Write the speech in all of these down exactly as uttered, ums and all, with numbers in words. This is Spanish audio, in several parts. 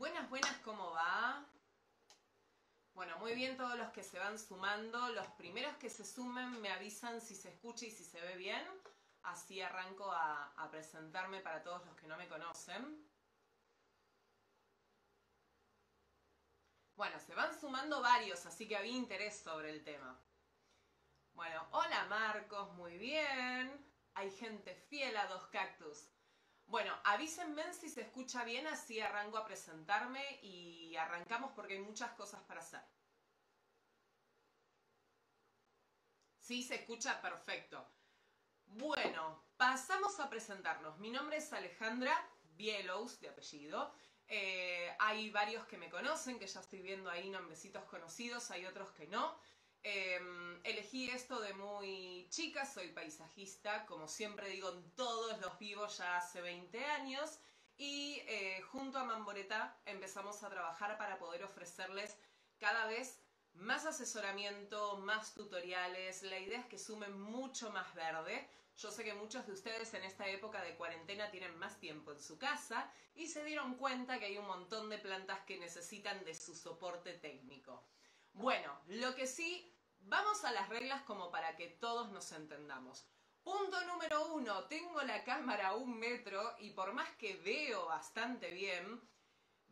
Buenas, buenas, ¿cómo va? Bueno, muy bien todos los que se van sumando. Los primeros que se sumen me avisan si se escucha y si se ve bien. Así arranco a, a presentarme para todos los que no me conocen. Bueno, se van sumando varios, así que había interés sobre el tema. Bueno, hola Marcos, muy bien. Hay gente fiel a Dos Cactus. Bueno, avísenme si se escucha bien, así arranco a presentarme y arrancamos porque hay muchas cosas para hacer. Sí, se escucha perfecto. Bueno, pasamos a presentarnos. Mi nombre es Alejandra Bielous, de apellido. Eh, hay varios que me conocen, que ya estoy viendo ahí nombrecitos conocidos, hay otros que no. Eh, elegí esto de muy chica, soy paisajista, como siempre digo en todos los vivos ya hace veinte años, y eh, junto a Mamboretá empezamos a trabajar para poder ofrecerles cada vez más asesoramiento, más tutoriales. La idea es que sumen mucho más verde. Yo sé que muchos de ustedes en esta época de cuarentena tienen más tiempo en su casa y se dieron cuenta que hay un montón de plantas que necesitan de su soporte técnico. Bueno, lo que sí, vamos a las reglas como para que todos nos entendamos. Punto número uno, tengo la cámara a un metro y por más que veo bastante bien,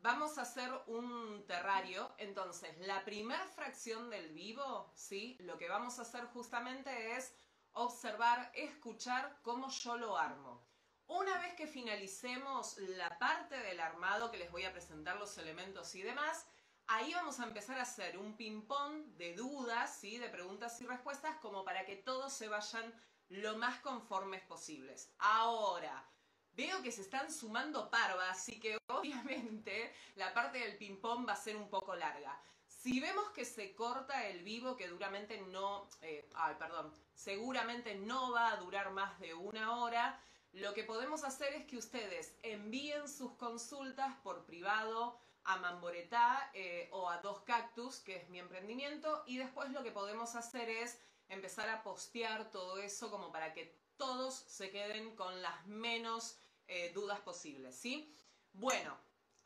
vamos a hacer un terrario. Entonces, la primera fracción del vivo, ¿sí? Lo que vamos a hacer justamente es observar, escuchar cómo yo lo armo. Una vez que finalicemos la parte del armado, que les voy a presentar los elementos y demás, ahí vamos a empezar a hacer un ping-pong de dudas, ¿sí? De preguntas y respuestas, como para que todos se vayan lo más conformes posibles. Ahora, veo que se están sumando parvas, así que obviamente la parte del ping-pong va a ser un poco larga. Si vemos que se corta el vivo, que duramente no, eh, ay, perdón, seguramente no va a durar más de una hora, lo que podemos hacer es que ustedes envíen sus consultas por privado a Mamboretá eh, o a Dos Cactus, que es mi emprendimiento, y después lo que podemos hacer es empezar a postear todo eso como para que todos se queden con las menos eh, dudas posibles, ¿sí? Bueno,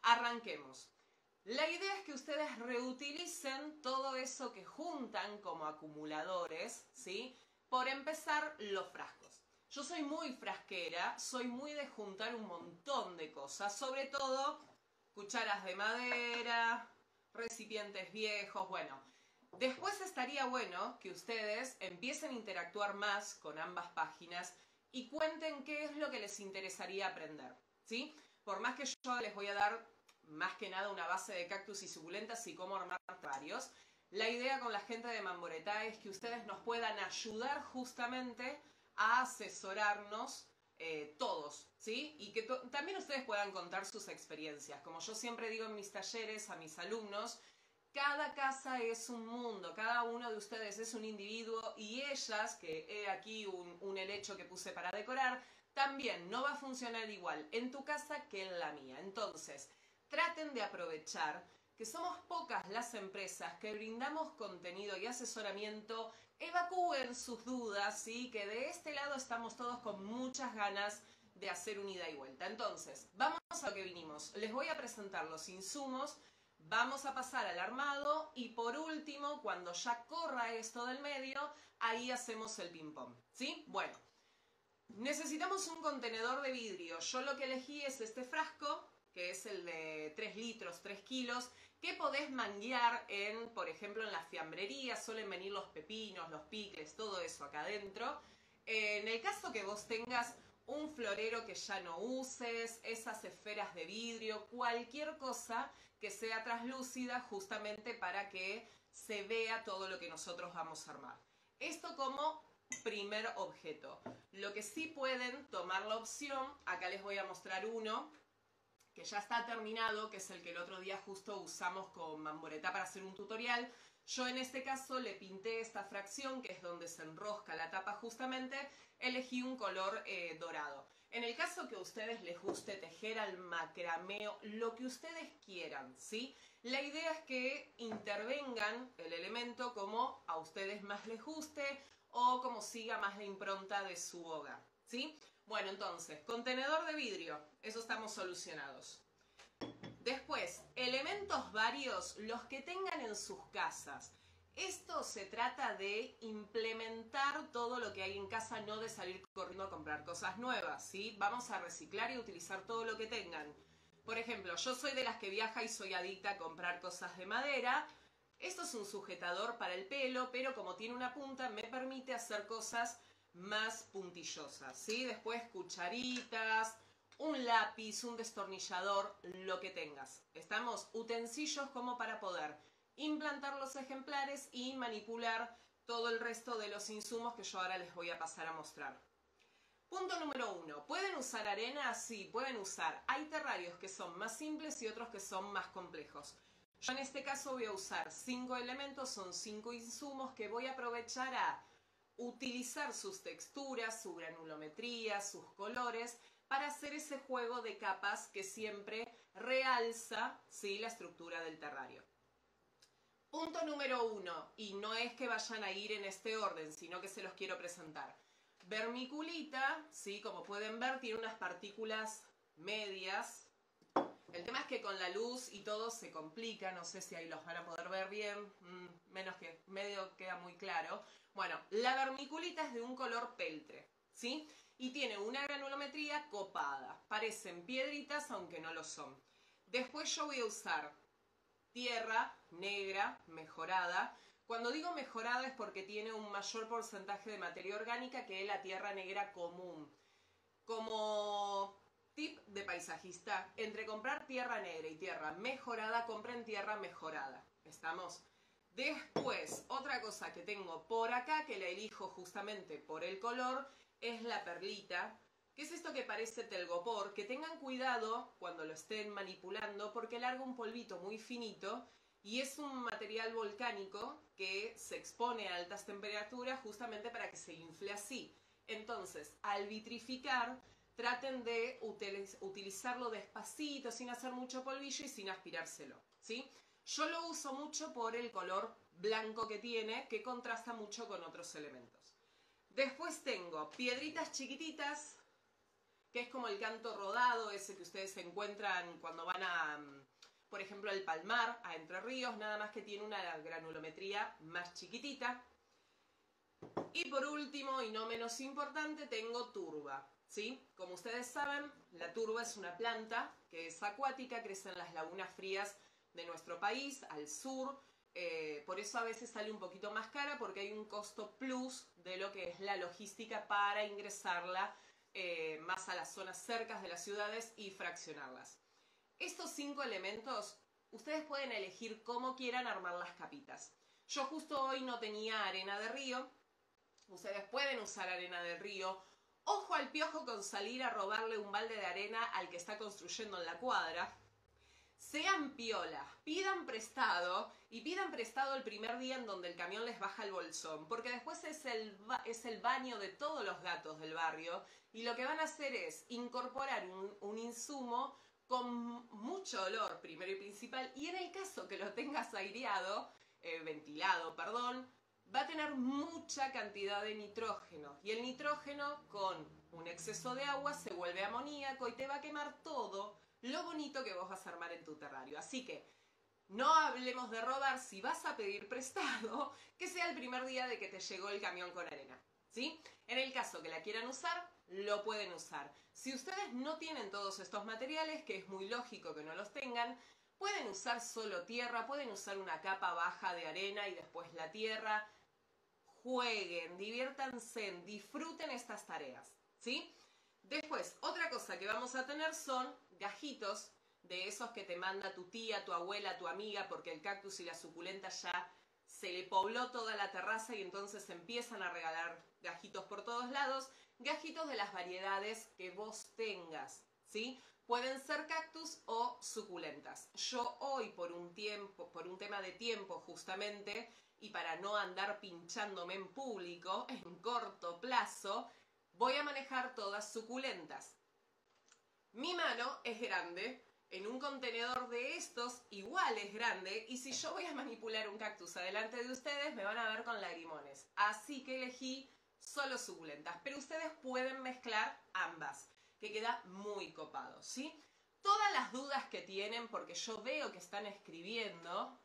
arranquemos. La idea es que ustedes reutilicen todo eso que juntan como acumuladores, ¿sí? Por empezar, los frascos. Yo soy muy frasquera, soy muy de juntar un montón de cosas, sobre todo cucharas de madera, recipientes viejos, bueno. Después estaría bueno que ustedes empiecen a interactuar más con ambas páginas y cuenten qué es lo que les interesaría aprender, ¿sí? Por más que yo les voy a dar más que nada una base de cactus y suculentas y cómo armar varios, la idea con la gente de Mamboretá es que ustedes nos puedan ayudar justamente a asesorarnos Eh, todos, ¿sí? Y que también ustedes puedan contar sus experiencias. Como yo siempre digo en mis talleres a mis alumnos, cada casa es un mundo, cada uno de ustedes es un individuo y ellas, que he aquí un, un helecho que puse para decorar, también no va a funcionar igual en tu casa que en la mía. Entonces, traten de aprovechar que somos pocas las empresas que brindamos contenido y asesoramiento. Evacúen sus dudas, ¿sí? Que de este lado estamos todos con muchas ganas de hacer un ida y vuelta. Entonces, vamos a lo que vinimos. Les voy a presentar los insumos, vamos a pasar al armado y por último, cuando ya corra esto del medio, ahí hacemos el ping-pong, ¿sí? Bueno, necesitamos un contenedor de vidrio. Yo lo que elegí es este frasco, que es el de tres litros, tres kilos, que podés manguear en, por ejemplo, en las fiambrerías, suelen venir los pepinos, los picles, todo eso acá adentro. Eh, en el caso que vos tengas un florero que ya no uses, esas esferas de vidrio, cualquier cosa que sea traslúcida justamente para que se vea todo lo que nosotros vamos a armar. Esto como primer objeto. Lo que sí pueden tomar la opción, acá les voy a mostrar uno, que ya está terminado, que es el que el otro día justo usamos con Mamboretá para hacer un tutorial. Yo en este caso le pinté esta fracción, que es donde se enrosca la tapa justamente, elegí un color eh, dorado. En el caso que a ustedes les guste tejer al macrameo, lo que ustedes quieran, ¿sí? La idea es que intervengan el elemento como a ustedes más les guste o como siga más la impronta de su hogar, ¿sí? Bueno, entonces, contenedor de vidrio, eso estamos solucionados. Después, elementos varios, los que tengan en sus casas. Esto se trata de implementar todo lo que hay en casa, no de salir corriendo a comprar cosas nuevas, ¿sí? Vamos a reciclar y utilizar todo lo que tengan. Por ejemplo, yo soy de las que viaja y soy adicta a comprar cosas de madera. Esto es un sujetador para el pelo, pero como tiene una punta, me permite hacer cosas más puntillosas, ¿sí? Después, cucharitas, un lápiz, un destornillador, lo que tengas. Estamos, utensilios como para poder implantar los ejemplares y manipular todo el resto de los insumos que yo ahora les voy a pasar a mostrar. Punto número uno. ¿Pueden usar arena? Sí, pueden usar. Hay terrarios que son más simples y otros que son más complejos. Yo en este caso voy a usar cinco elementos, son cinco insumos que voy a aprovechar a utilizar sus texturas, su granulometría, sus colores, para hacer ese juego de capas que siempre realza, ¿sí?, la estructura del terrario. Punto número uno, y no es que vayan a ir en este orden, sino que se los quiero presentar. Vermiculita, ¿sí?, como pueden ver, tiene unas partículas medias. El tema es que con la luz y todo se complica, no sé si ahí los van a poder ver bien, mm, menos que medio queda muy claro. Bueno, la vermiculita es de un color peltre, ¿sí?, y tiene una granulometría copada. Parecen piedritas, aunque no lo son. Después yo voy a usar tierra negra mejorada. Cuando digo mejorada es porque tiene un mayor porcentaje de materia orgánica que la tierra negra común. Como tip de paisajista, entre comprar tierra negra y tierra mejorada, compren tierra mejorada. ¿Estamos? Después, otra cosa que tengo por acá, que la elijo justamente por el color, es la perlita, que es esto que parece telgopor, que tengan cuidado cuando lo estén manipulando porque larga un polvito muy finito y es un material volcánico que se expone a altas temperaturas justamente para que se infle así. Entonces, al vitrificar, traten de utiliz- utilizarlo despacito, sin hacer mucho polvillo y sin aspirárselo, ¿sí? Yo lo uso mucho por el color blanco que tiene, que contrasta mucho con otros elementos. Después tengo piedritas chiquititas, que es como el canto rodado, ese que ustedes encuentran cuando van a, por ejemplo, al Palmar, a Entre Ríos, nada más que tiene una granulometría más chiquitita. Y por último, y no menos importante, tengo turba, ¿sí? Como ustedes saben, la turba es una planta que es acuática, crece en las lagunas frías de nuestro país, al sur. Eh, por eso a veces sale un poquito más cara, porque hay un costo plus de lo que es la logística para ingresarla eh, más a las zonas cercas de las ciudades y fraccionarlas. Estos cinco elementos, ustedes pueden elegir cómo quieran armar las capitas. Yo justo hoy no tenía arena de río, ustedes pueden usar arena de río. Ojo al piojo con salir a robarle un balde de arena al que está construyendo en la cuadra. Sean piolas, pidan prestado y pidan prestado el primer día en donde el camión les baja el bolsón, porque después es el, es el baño de todos los gatos del barrio y lo que van a hacer es incorporar un, un insumo con mucho olor, primero y principal, y en el caso que lo tengas aireado, eh, ventilado, perdón, va a tener mucha cantidad de nitrógeno y el nitrógeno con un exceso de agua se vuelve amoníaco y te va a quemar todo lo bonito que vos vas a armar en tu terrario. Así que no hablemos de robar. Si vas a pedir prestado, que sea el primer día de que te llegó el camión con arena, ¿sí? En el caso que la quieran usar, lo pueden usar. Si ustedes no tienen todos estos materiales, que es muy lógico que no los tengan, pueden usar solo tierra, pueden usar una capa baja de arena y después la tierra. Jueguen, diviértanse, disfruten estas tareas, ¿sí? Después, otra cosa que vamos a tener son gajitos de esos que te manda tu tía, tu abuela, tu amiga, porque el cactus y la suculenta ya se le pobló toda la terraza y entonces empiezan a regalar gajitos por todos lados. Gajitos de las variedades que vos tengas, ¿sí? Pueden ser cactus o suculentas. Yo hoy, por un tiempo, por un tema de tiempo justamente, y para no andar pinchándome en público, en corto plazo, voy a manejar todas suculentas. Mi mano es grande, en un contenedor de estos igual es grande, y si yo voy a manipular un cactus adelante de ustedes, me van a ver con lagrimones. Así que elegí solo suculentas, pero ustedes pueden mezclar ambas, que queda muy copado, ¿sí? todas las dudas que tienen, porque yo veo que están escribiendo,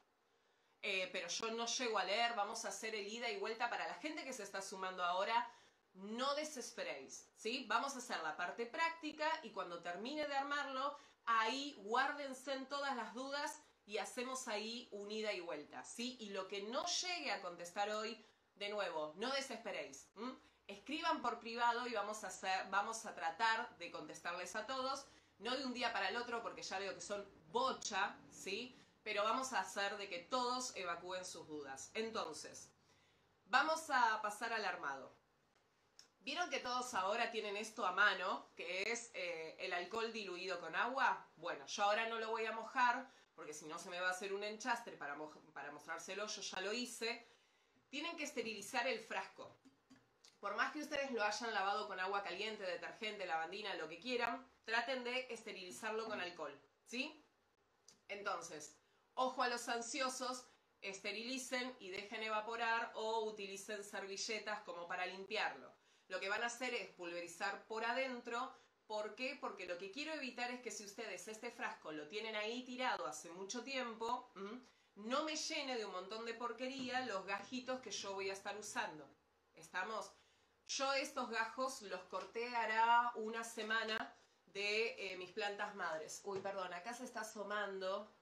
eh, pero yo no llego a leer. Vamos a hacer el ida y vuelta para la gente que se está sumando ahora. No desesperéis, ¿sí? Vamos a hacer la parte práctica y cuando termine de armarlo, ahí guárdense en todas las dudas y hacemos ahí un ida y vuelta, ¿sí? Y lo que no llegue a contestar hoy, de nuevo, no desesperéis, ¿m? Escriban por privado y vamos a, hacer, vamos a tratar de contestarles a todos, no de un día para el otro porque ya veo que son bocha, ¿sí? Pero vamos a hacer de que todos evacúen sus dudas. Entonces, vamos a pasar al armado. ¿Vieron que todos ahora tienen esto a mano, que es eh, el alcohol diluido con agua? Bueno, yo ahora no lo voy a mojar, porque si no se me va a hacer un enchastre para, para mostrárselo, yo ya lo hice. Tienen que esterilizar el frasco. Por más que ustedes lo hayan lavado con agua caliente, detergente, lavandina, lo que quieran, traten de esterilizarlo con alcohol, ¿sí? Entonces, ojo a los ansiosos, esterilicen y dejen evaporar o utilicen servilletas como para limpiarlo. Lo que van a hacer es pulverizar por adentro. ¿Por qué? Porque lo que quiero evitar es que si ustedes este frasco lo tienen ahí tirado hace mucho tiempo, no me llene de un montón de porquería los gajitos que yo voy a estar usando. ¿Estamos? Yo estos gajos los corté hará una semana de eh, mis plantas madres. Uy, perdón, acá se está asomando.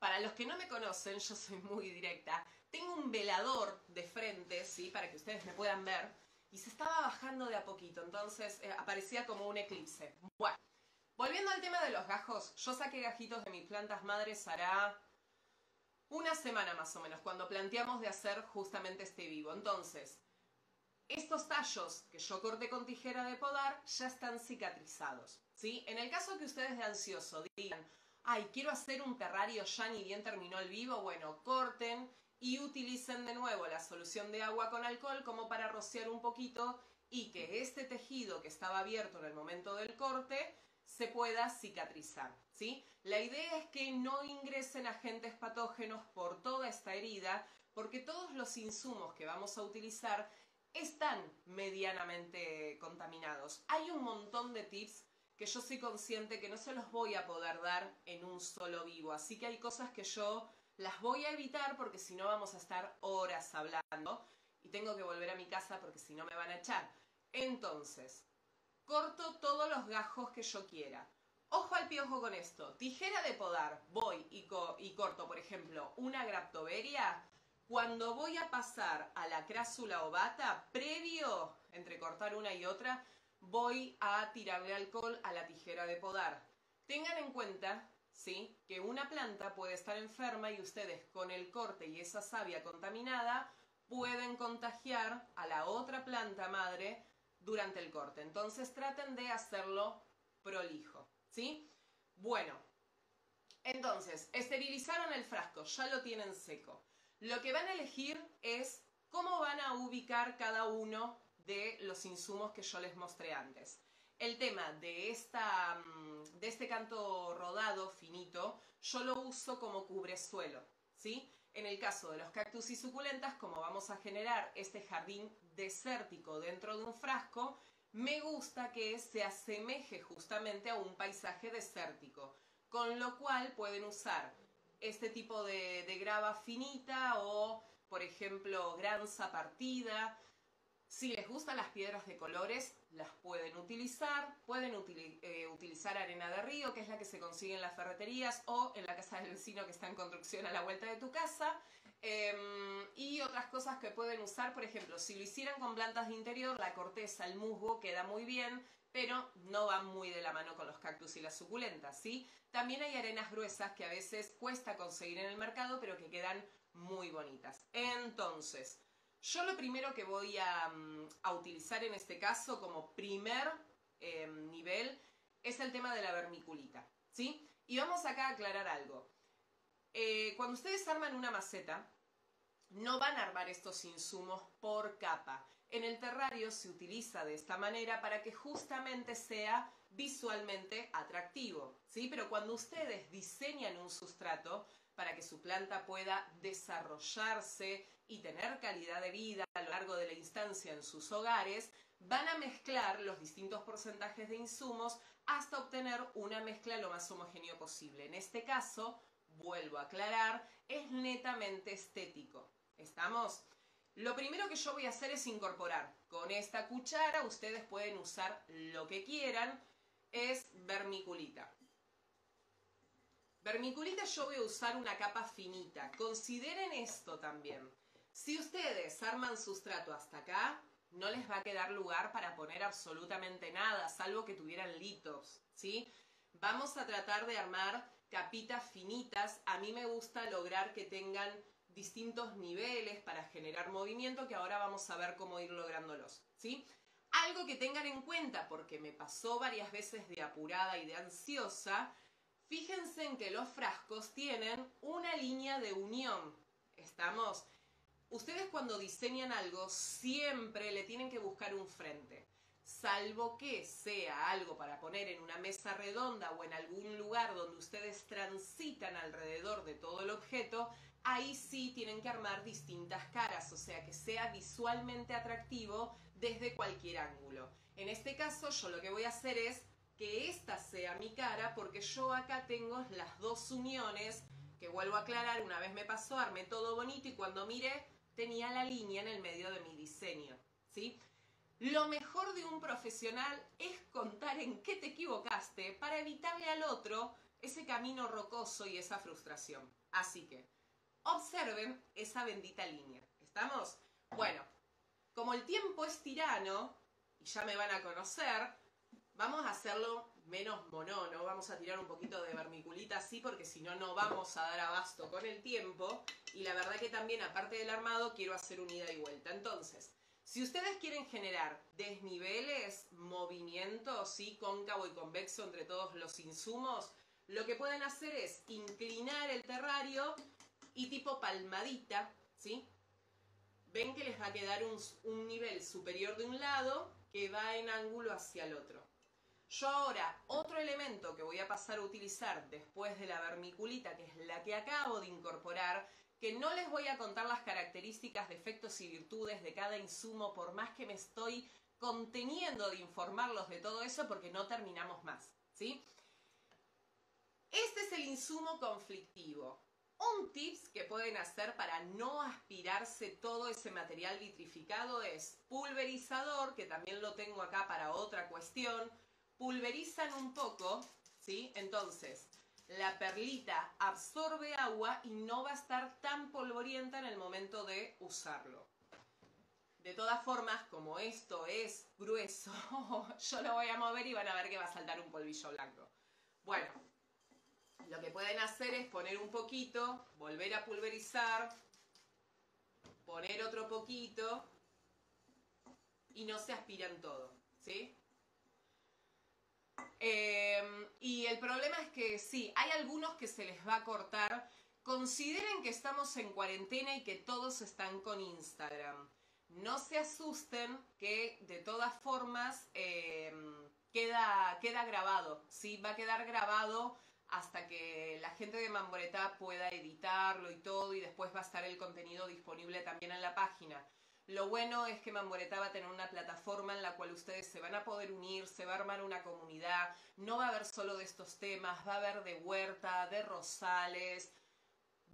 Para los que no me conocen, yo soy muy directa. Tengo un velador de frente, ¿sí? Para que ustedes me puedan ver. Y se estaba bajando de a poquito, entonces eh, aparecía como un eclipse. Bueno, volviendo al tema de los gajos, yo saqué gajitos de mis plantas madres hará una semana más o menos, cuando planteamos de hacer justamente este vivo. Entonces, estos tallos que yo corté con tijera de podar ya están cicatrizados, ¿sí? En el caso que ustedes de ansioso digan, ay, quiero hacer un terrario ya ni bien terminó el vivo, bueno, corten y utilicen de nuevo la solución de agua con alcohol como para rociar un poquito y que este tejido que estaba abierto en el momento del corte se pueda cicatrizar, ¿sí? La idea es que no ingresen agentes patógenos por toda esta herida porque todos los insumos que vamos a utilizar están medianamente contaminados. Hay un montón de tips que yo soy consciente que no se los voy a poder dar en un solo vivo, así que hay cosas que yo las voy a evitar porque si no vamos a estar horas hablando y tengo que volver a mi casa porque si no me van a echar. Entonces, corto todos los gajos que yo quiera. Ojo al piojo con esto. Tijera de podar. Voy y, co y corto, por ejemplo, una graptoveria. Cuando voy a pasar a la crassula ovata, previo, entre cortar una y otra, voy a tirarle alcohol a la tijera de podar. Tengan en cuenta, ¿sí?, que una planta puede estar enferma y ustedes con el corte y esa savia contaminada pueden contagiar a la otra planta madre durante el corte. Entonces traten de hacerlo prolijo, ¿sí? Bueno, entonces, esterilizaron el frasco, ya lo tienen seco. Lo que van a elegir es cómo van a ubicar cada uno de los insumos que yo les mostré antes. El tema de, esta, de este canto rodado finito, yo lo uso como cubresuelo, ¿sí? En el caso de los cactus y suculentas, como vamos a generar este jardín desértico dentro de un frasco, me gusta que se asemeje justamente a un paisaje desértico, con lo cual pueden usar este tipo de, de grava finita o, por ejemplo, granza partida. Si les gustan las piedras de colores, las pueden utilizar, pueden util eh, utilizar arena de río, que es la que se consigue en las ferreterías o en la casa del vecino que está en construcción a la vuelta de tu casa, eh, y otras cosas que pueden usar, por ejemplo, si lo hicieran con plantas de interior, la corteza, el musgo queda muy bien, pero no van muy de la mano con los cactus y las suculentas, ¿sí? También hay arenas gruesas que a veces cuesta conseguir en el mercado, pero que quedan muy bonitas. Entonces, yo lo primero que voy a, a utilizar en este caso como primer eh, nivel es el tema de la vermiculita, ¿sí? Y vamos acá a aclarar algo. Eh, cuando ustedes arman una maceta, no van a armar estos insumos por capa. En el terrario se utiliza de esta manera para que justamente sea visualmente atractivo, ¿sí? Pero cuando ustedes diseñan un sustrato para que su planta pueda desarrollarse y tener calidad de vida a lo largo de la instancia en sus hogares, van a mezclar los distintos porcentajes de insumos hasta obtener una mezcla lo más homogénea posible. En este caso, vuelvo a aclarar, es netamente estético. ¿Estamos? Lo primero que yo voy a hacer es incorporar. Con esta cuchara ustedes pueden usar lo que quieran. Es vermiculita. Vermiculita yo voy a usar una capa finita. Consideren esto también. Si ustedes arman sustrato hasta acá, no les va a quedar lugar para poner absolutamente nada, salvo que tuvieran litos, ¿sí? Vamos a tratar de armar capitas finitas. A mí me gusta lograr que tengan distintos niveles para generar movimiento, que ahora vamos a ver cómo ir lográndolos, ¿sí? Algo que tengan en cuenta, porque me pasó varias veces de apurada y de ansiosa, fíjense en que los frascos tienen una línea de unión. ¿Estamos? Ustedes cuando diseñan algo siempre le tienen que buscar un frente, salvo que sea algo para poner en una mesa redonda o en algún lugar donde ustedes transitan alrededor de todo el objeto, ahí sí tienen que armar distintas caras, o sea que sea visualmente atractivo desde cualquier ángulo. En este caso yo lo que voy a hacer es que esta sea mi cara, porque yo acá tengo las dos uniones, que vuelvo a aclarar, una vez me pasó, armé todo bonito y cuando miré, tenía la línea en el medio de mi diseño, ¿sí? Lo mejor de un profesional es contar en qué te equivocaste para evitarle al otro ese camino rocoso y esa frustración. Así que, observen esa bendita línea. ¿Estamos? Bueno, como el tiempo es tirano, y ya me van a conocer, vamos a hacerlo menos monono, vamos a tirar un poquito de vermiculita así porque si no, no vamos a dar abasto con el tiempo. Y la verdad que también, aparte del armado, quiero hacer un ida y vuelta. Entonces, si ustedes quieren generar desniveles, movimientos, ¿sí?, cóncavo y convexo entre todos los insumos, lo que pueden hacer es inclinar el terrario y tipo palmadita, ¿sí? Ven que les va a quedar un, un nivel superior de un lado que va en ángulo hacia el otro. Yo ahora, otro elemento que voy a pasar a utilizar después de la vermiculita, que es la que acabo de incorporar, que no les voy a contar las características, defectos y virtudes de cada insumo, por más que me estoy conteniendo de informarlos de todo eso, porque no terminamos más, ¿sí? Este es el insumo conflictivo. Un tips que pueden hacer para no aspirarse todo ese material vitrificado es pulverizador, que también lo tengo acá para otra cuestión. Pulverizan un poco, ¿sí? Entonces, la perlita absorbe agua y no va a estar tan polvorienta en el momento de usarlo. De todas formas, como esto es grueso, yo lo voy a mover y van a ver que va a saltar un polvillo blanco. Bueno, lo que pueden hacer es poner un poquito, volver a pulverizar, poner otro poquito y no se aspiran todo, ¿sí? Eh, y el problema es que sí, hay algunos que se les va a cortar. Consideren que estamos en cuarentena y que todos están con Instagram. No se asusten, que de todas formas eh, queda, queda grabado, ¿sí? Va a quedar grabado hasta que la gente de Mamboretá pueda editarlo y todo, y después va a estar el contenido disponible también en la página. Lo bueno es que Mamboretá va a tener una plataforma en la cual ustedes se van a poder unir, se va a armar una comunidad, no va a haber solo de estos temas, va a haber de huerta, de rosales,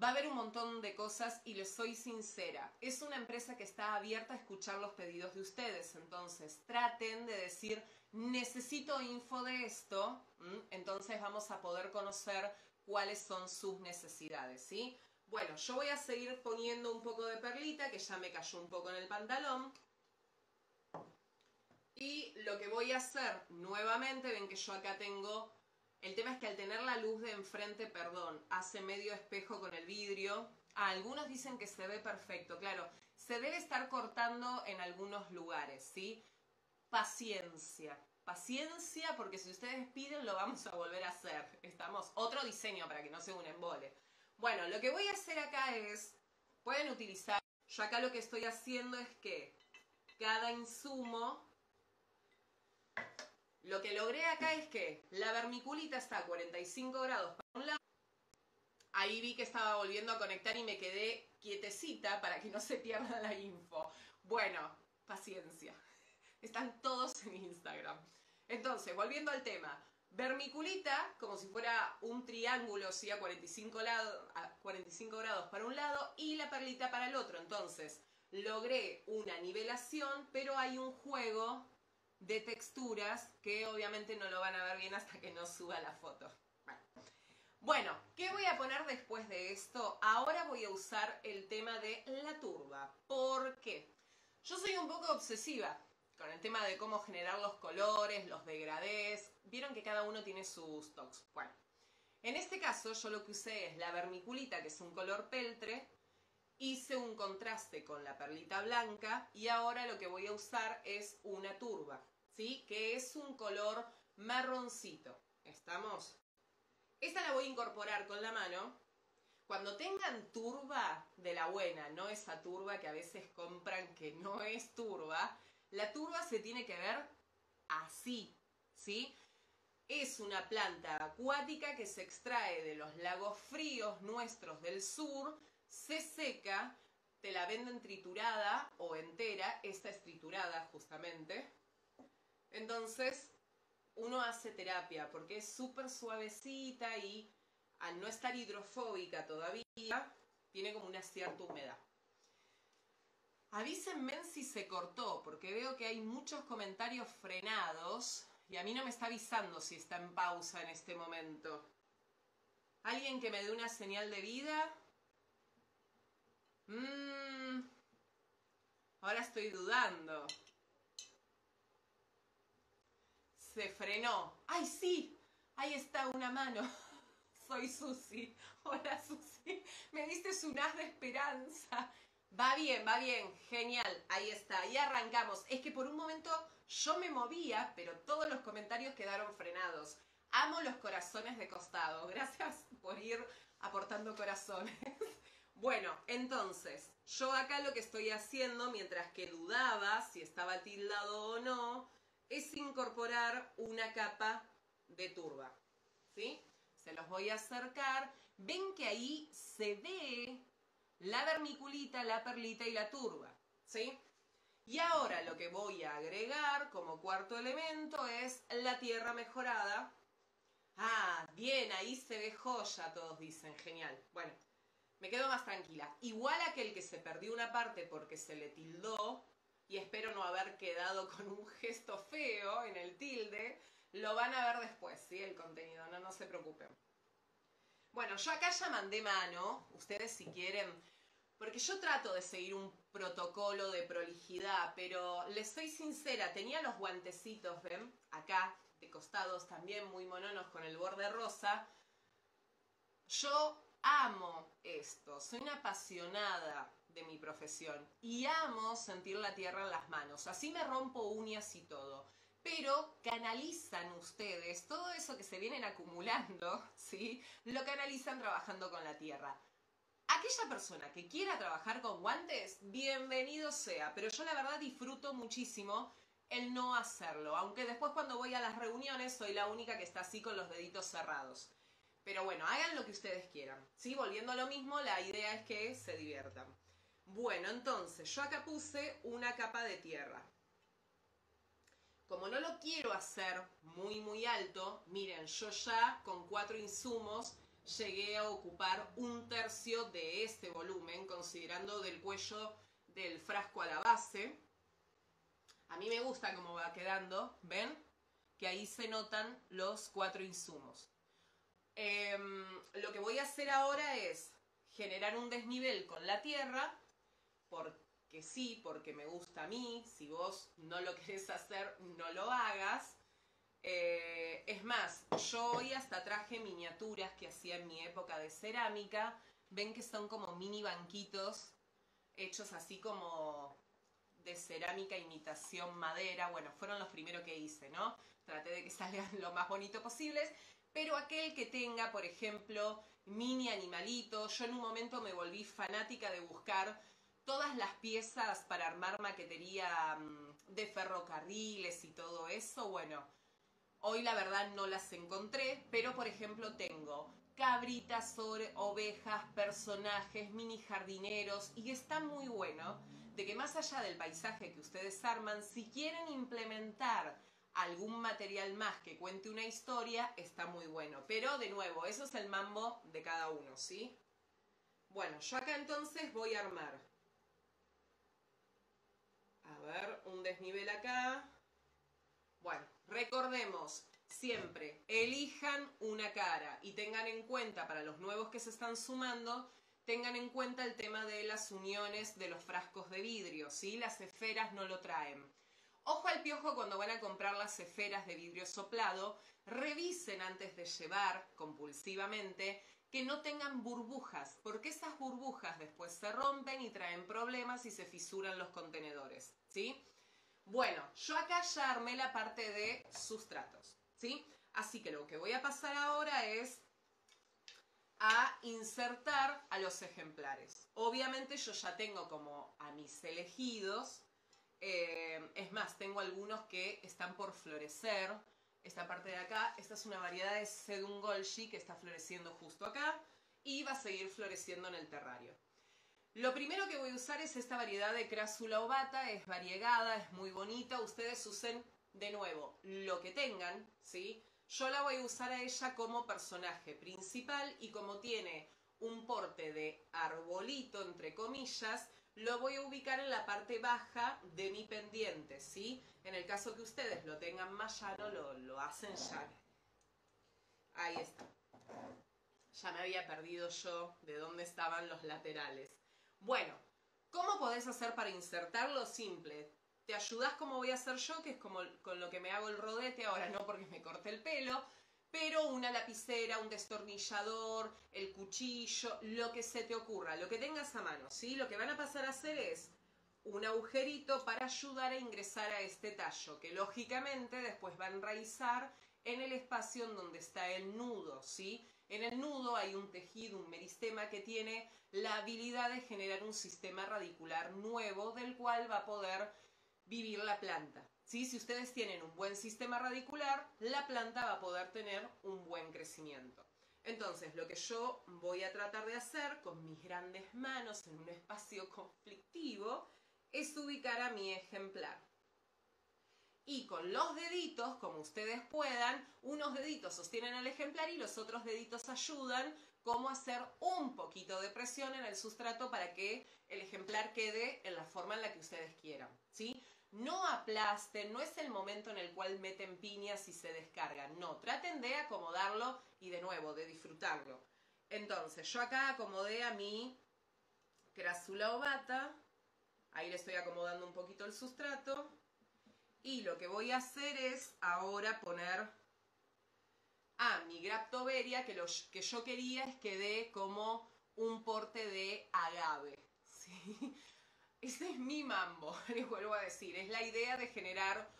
va a haber un montón de cosas y les soy sincera, es una empresa que está abierta a escuchar los pedidos de ustedes, entonces traten de decir, necesito info de esto, entonces vamos a poder conocer cuáles son sus necesidades, ¿sí? Bueno, yo voy a seguir poniendo un poco de perlita, que ya me cayó un poco en el pantalón. Y lo que voy a hacer nuevamente, ven que yo acá tengo... El tema es que al tener la luz de enfrente, perdón, hace medio espejo con el vidrio. Ah, algunos dicen que se ve perfecto, claro. Se debe estar cortando en algunos lugares, ¿sí? Paciencia. Paciencia, porque si ustedes piden lo vamos a volver a hacer. Estamos... Otro diseño para que no sea un embole. Bueno, lo que voy a hacer acá es, pueden utilizar, yo acá lo que estoy haciendo es que cada insumo, lo que logré acá es que la vermiculita está a cuarenta y cinco grados para un lado, ahí vi que estaba volviendo a conectar y me quedé quietecita para que no se pierda la info. Bueno, paciencia, están todos en Instagram. Entonces, volviendo al tema, Vermiculita, como si fuera un triángulo, ¿sí? A cuarenta y cinco, lado, a cuarenta y cinco grados para un lado y la perlita para el otro. Entonces, logré una nivelación, pero hay un juego de texturas que obviamente no lo van a ver bien hasta que no suba la foto. Bueno. Bueno, ¿qué voy a poner después de esto? Ahora voy a usar el tema de la turba. ¿Por qué? Yo soy un poco obsesiva con el tema de cómo generar los colores, los degradés. Vieron que cada uno tiene sus toques. Bueno, en este caso yo lo que usé es la vermiculita, que es un color peltre. Hice un contraste con la perlita blanca y ahora lo que voy a usar es una turba, ¿sí? Que es un color marroncito. ¿Estamos? Esta la voy a incorporar con la mano. Cuando tengan turba de la buena, no esa turba que a veces compran que no es turba, la turba se tiene que ver así, ¿sí? Es una planta acuática que se extrae de los lagos fríos nuestros del sur, se seca, te la venden triturada o entera, esta es triturada justamente, entonces uno hace terapia porque es súper suavecita y al no estar hidrofóbica todavía, tiene como una cierta humedad. Avísenme si se cortó, porque veo que hay muchos comentarios frenados y a mí no me está avisando si está en pausa en este momento. ¿Alguien que me dé una señal de vida? Mmm... Ahora estoy dudando. Se frenó. ¡Ay, sí! Ahí está una mano. Soy Susi. Hola, Susi. Me diste un haz de esperanza. Va bien, va bien. Genial. Ahí está. Y arrancamos. Es que por un momento yo me movía, pero todos los comentarios quedaron frenados. Amo los corazones de costado. Gracias por ir aportando corazones. Bueno, entonces, yo acá lo que estoy haciendo, mientras que dudaba si estaba tildado o no, es incorporar una capa de turba, ¿sí? Se los voy a acercar. Ven que ahí se ve la vermiculita, la perlita y la turba, ¿sí? Y ahora lo que voy a agregar como cuarto elemento es la tierra mejorada. Ah, bien, ahí se ve joya, todos dicen, genial. Bueno. Me quedo más tranquila. Igual aquel que se perdió una parte porque se le tildó, y espero no haber quedado con un gesto feo en el tilde, lo van a ver después, ¿sí? El contenido, no, no se preocupen. Bueno, yo acá ya mandé mano, ustedes si quieren, porque yo trato de seguir un protocolo de prolijidad, pero les soy sincera, tenía los guantecitos, ¿ven? Acá, de costados también, muy mononos con el borde rosa. Yo... amo esto, soy una apasionada de mi profesión y amo sentir la tierra en las manos, así me rompo uñas y todo, pero canalizan ustedes todo eso que se vienen acumulando, ¿sí? Lo canalizan trabajando con la tierra. Aquella persona que quiera trabajar con guantes, bienvenido sea, pero yo la verdad disfruto muchísimo el no hacerlo, aunque después cuando voy a las reuniones soy la única que está así con los deditos cerrados. Pero bueno, hagan lo que ustedes quieran, ¿sí? Volviendo a lo mismo, la idea es que se diviertan. Bueno, entonces, yo acá puse una capa de tierra. Como no lo quiero hacer muy, muy alto, miren, yo ya con cuatro insumos llegué a ocupar un tercio de este volumen, considerando del cuello del frasco a la base. A mí me gusta cómo va quedando, ¿ven? Que ahí se notan los cuatro insumos. Eh, lo que voy a hacer ahora es generar un desnivel con la tierra, porque sí, porque me gusta a mí, si vos no lo querés hacer, no lo hagas. Eh, es más, yo hoy hasta traje miniaturas que hacía en mi época de cerámica, ven que son como mini banquitos, hechos así como de cerámica, imitación madera, bueno, fueron los primeros que hice, ¿no? Traté de que salgan lo más bonito posibles. Pero aquel que tenga, por ejemplo, mini animalitos, yo en un momento me volví fanática de buscar todas las piezas para armar maquetería de ferrocarriles y todo eso. Bueno, hoy la verdad no las encontré, pero por ejemplo tengo cabritas, ovejas, personajes, mini jardineros, y está muy bueno de que más allá del paisaje que ustedes arman, si quieren implementar algún material más que cuente una historia, está muy bueno. Pero, de nuevo, eso es el mambo de cada uno, ¿sí? Bueno, yo acá entonces voy a armar. A ver, un desnivel acá. Bueno, recordemos, siempre elijan una cara y tengan en cuenta, para los nuevos que se están sumando, tengan en cuenta el tema de las uniones de los frascos de vidrio, ¿sí? Las esferas no lo traen. Ojo al piojo cuando van a comprar las esferas de vidrio soplado, revisen antes de llevar compulsivamente que no tengan burbujas, porque esas burbujas después se rompen y traen problemas y se fisuran los contenedores, ¿sí? Bueno, yo acá ya armé la parte de sustratos, ¿sí? Así que lo que voy a pasar ahora es a insertar a los ejemplares. Obviamente yo ya tengo como a mis elegidos, eh, es más, tengo algunos que están por florecer. Esta parte de acá, esta es una variedad de Sedum golchi que está floreciendo justo acá y va a seguir floreciendo en el terrario. Lo primero que voy a usar es esta variedad de Crassula ovata, es variegada, es muy bonita. Ustedes usen, de nuevo, lo que tengan, ¿sí? Yo la voy a usar a ella como personaje principal y como tiene un porte de arbolito, entre comillas, lo voy a ubicar en la parte baja de mi pendiente, ¿sí? En el caso que ustedes lo tengan más llano, lo, lo hacen llano. Ahí está. Ya me había perdido yo de dónde estaban los laterales. Bueno, ¿cómo podés hacer para insertarlo? Simple. Te ayudás como voy a hacer yo, que es como con lo que me hago el rodete, ahora no porque me corté el pelo, pero una lapicera, un destornillador, el cuchillo, lo que se te ocurra, lo que tengas a mano, ¿sí? Lo que van a pasar a hacer es un agujerito para ayudar a ingresar a este tallo, que lógicamente después va a enraizar en el espacio en donde está el nudo, ¿sí? En el nudo hay un tejido, un meristema que tiene la habilidad de generar un sistema radicular nuevo del cual va a poder vivir la planta, ¿sí? Si ustedes tienen un buen sistema radicular, la planta va a poder tener un buen crecimiento. Entonces, lo que yo voy a tratar de hacer con mis grandes manos en un espacio conflictivo es ubicar a mi ejemplar. Y con los deditos, como ustedes puedan, unos deditos sostienen al ejemplar y los otros deditos ayudan como a hacer un poquito de presión en el sustrato para que el ejemplar quede en la forma en la que ustedes quieran, ¿sí? No aplasten, no es el momento en el cual meten piñas y se descargan, no, traten de acomodarlo y de nuevo, de disfrutarlo. Entonces, yo acá acomodé a mi Crassula ovata, ahí le estoy acomodando un poquito el sustrato. Y lo que voy a hacer es ahora poner a mi Graptoveria, que lo que yo quería es que dé como un porte de agave, ¿sí? Ese es mi mambo, les vuelvo a decir. Es la idea de generar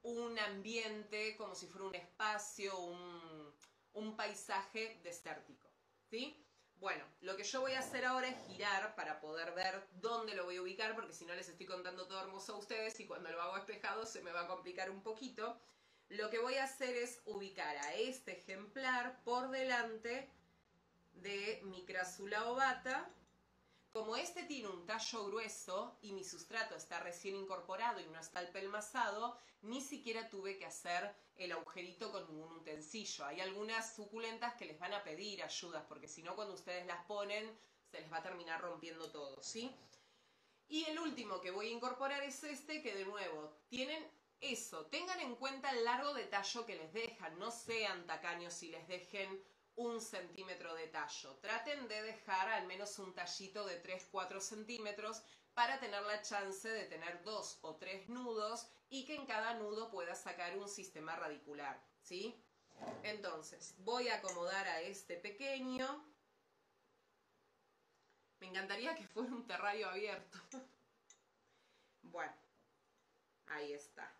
un ambiente como si fuera un espacio, un, un paisaje desértico, ¿sí? Bueno, lo que yo voy a hacer ahora es girar para poder ver dónde lo voy a ubicar, porque si no les estoy contando todo hermoso a ustedes y cuando lo hago espejado se me va a complicar un poquito. Lo que voy a hacer es ubicar a este ejemplar por delante de mi Crassula ovata. Como este tiene un tallo grueso y mi sustrato está recién incorporado y no está apelmazado, ni siquiera tuve que hacer el agujerito con ningún utensilio. Hay algunas suculentas que les van a pedir ayudas, porque si no, cuando ustedes las ponen, se les va a terminar rompiendo todo, ¿sí? Y el último que voy a incorporar es este, que de nuevo, tienen eso. Tengan en cuenta el largo de tallo que les dejan, no sean tacaños si les dejen un centímetro de tallo. Traten de dejar al menos un tallito de tres cuatro centímetros para tener la chance de tener dos o tres nudos y que en cada nudo pueda sacar un sistema radicular, ¿sí? Entonces, voy a acomodar a este pequeño. Me encantaría que fuera un terrario abierto. Bueno, ahí está.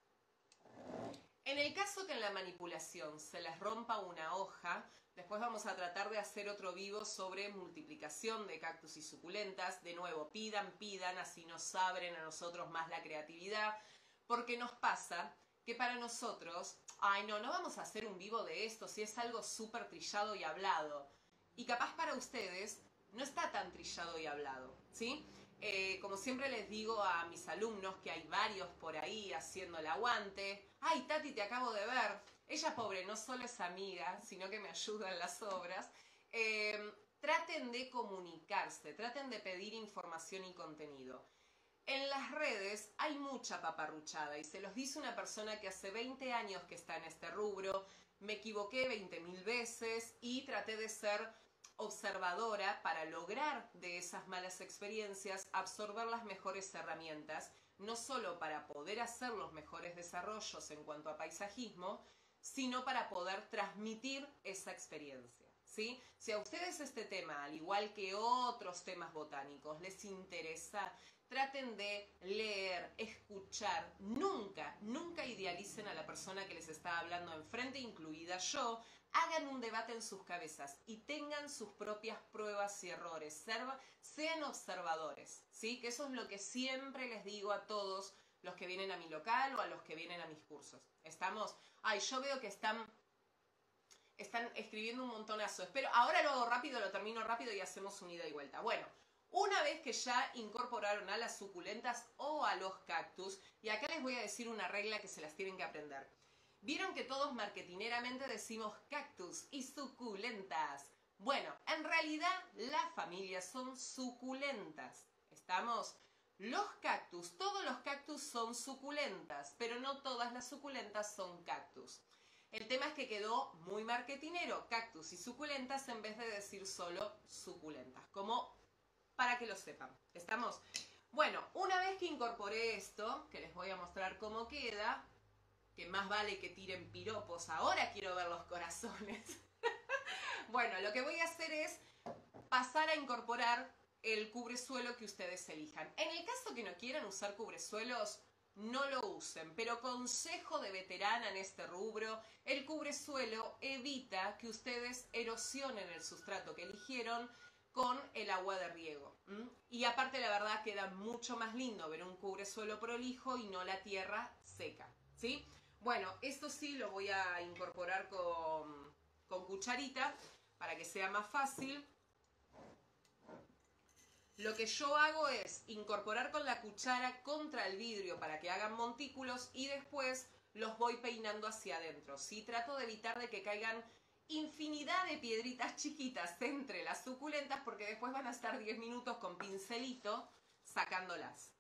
En el caso que en la manipulación se les rompa una hoja, después vamos a tratar de hacer otro vivo sobre multiplicación de cactus y suculentas. De nuevo, pidan, pidan, así nos abren a nosotros más la creatividad, porque nos pasa que para nosotros, ay no, no vamos a hacer un vivo de esto si es algo súper trillado y hablado. Y capaz para ustedes no está tan trillado y hablado, ¿sí? Eh, como siempre les digo a mis alumnos, que hay varios por ahí haciendo el aguante. ¡Ay, Tati, te acabo de ver! Ella, pobre, no solo es amiga, sino que me ayuda en las obras. Eh, traten de comunicarse, traten de pedir información y contenido. En las redes hay mucha paparruchada, y se los dice una persona que hace veinte años que está en este rubro. Me equivoqué veinte mil veces y traté de ser observadora para lograr de esas malas experiencias absorber las mejores herramientas, no solo para poder hacer los mejores desarrollos en cuanto a paisajismo, sino para poder transmitir esa experiencia, ¿sí? Si a ustedes este tema, al igual que otros temas botánicos, les interesa, traten de leer, escuchar, nunca, nunca idealicen a la persona que les está hablando enfrente, incluida yo. Hagan un debate en sus cabezas y tengan sus propias pruebas y errores, sean observadores, ¿sí? Que eso es lo que siempre les digo a todos los que vienen a mi local o a los que vienen a mis cursos. Estamos, ay, yo veo que están... están escribiendo un montonazo, espero, ahora lo hago rápido, lo termino rápido y hacemos un ida y vuelta. Bueno, una vez que ya incorporaron a las suculentas o a los cactus, y acá les voy a decir una regla que se las tienen que aprender. Vieron que todos marketineramente decimos cactus y suculentas. Bueno, en realidad las familias son suculentas. ¿Estamos? Los cactus, todos los cactus son suculentas, pero no todas las suculentas son cactus. El tema es que quedó muy marketinero, cactus y suculentas, en vez de decir solo suculentas, como... para que lo sepan. ¿Estamos? Bueno, una vez que incorporé esto, que les voy a mostrar cómo queda, que más vale que tiren piropos, ahora quiero ver los corazones. Bueno, lo que voy a hacer es pasar a incorporar el cubresuelo que ustedes elijan. En el caso que no quieran usar cubresuelos, no lo usen, pero consejo de veterana en este rubro, el cubresuelo evita que ustedes erosionen el sustrato que eligieron con el agua de riego. ¿Mm? Y aparte, la verdad, queda mucho más lindo ver un cubresuelo prolijo y no la tierra seca, ¿sí? Bueno, esto sí lo voy a incorporar con, con cucharita para que sea más fácil. Lo que yo hago es incorporar con la cuchara contra el vidrio para que hagan montículos y después los voy peinando hacia adentro, ¿sí? Trato de evitar de que caigan infinidad de piedritas chiquitas entre las suculentas, porque después van a estar diez minutos con pincelito sacándolas.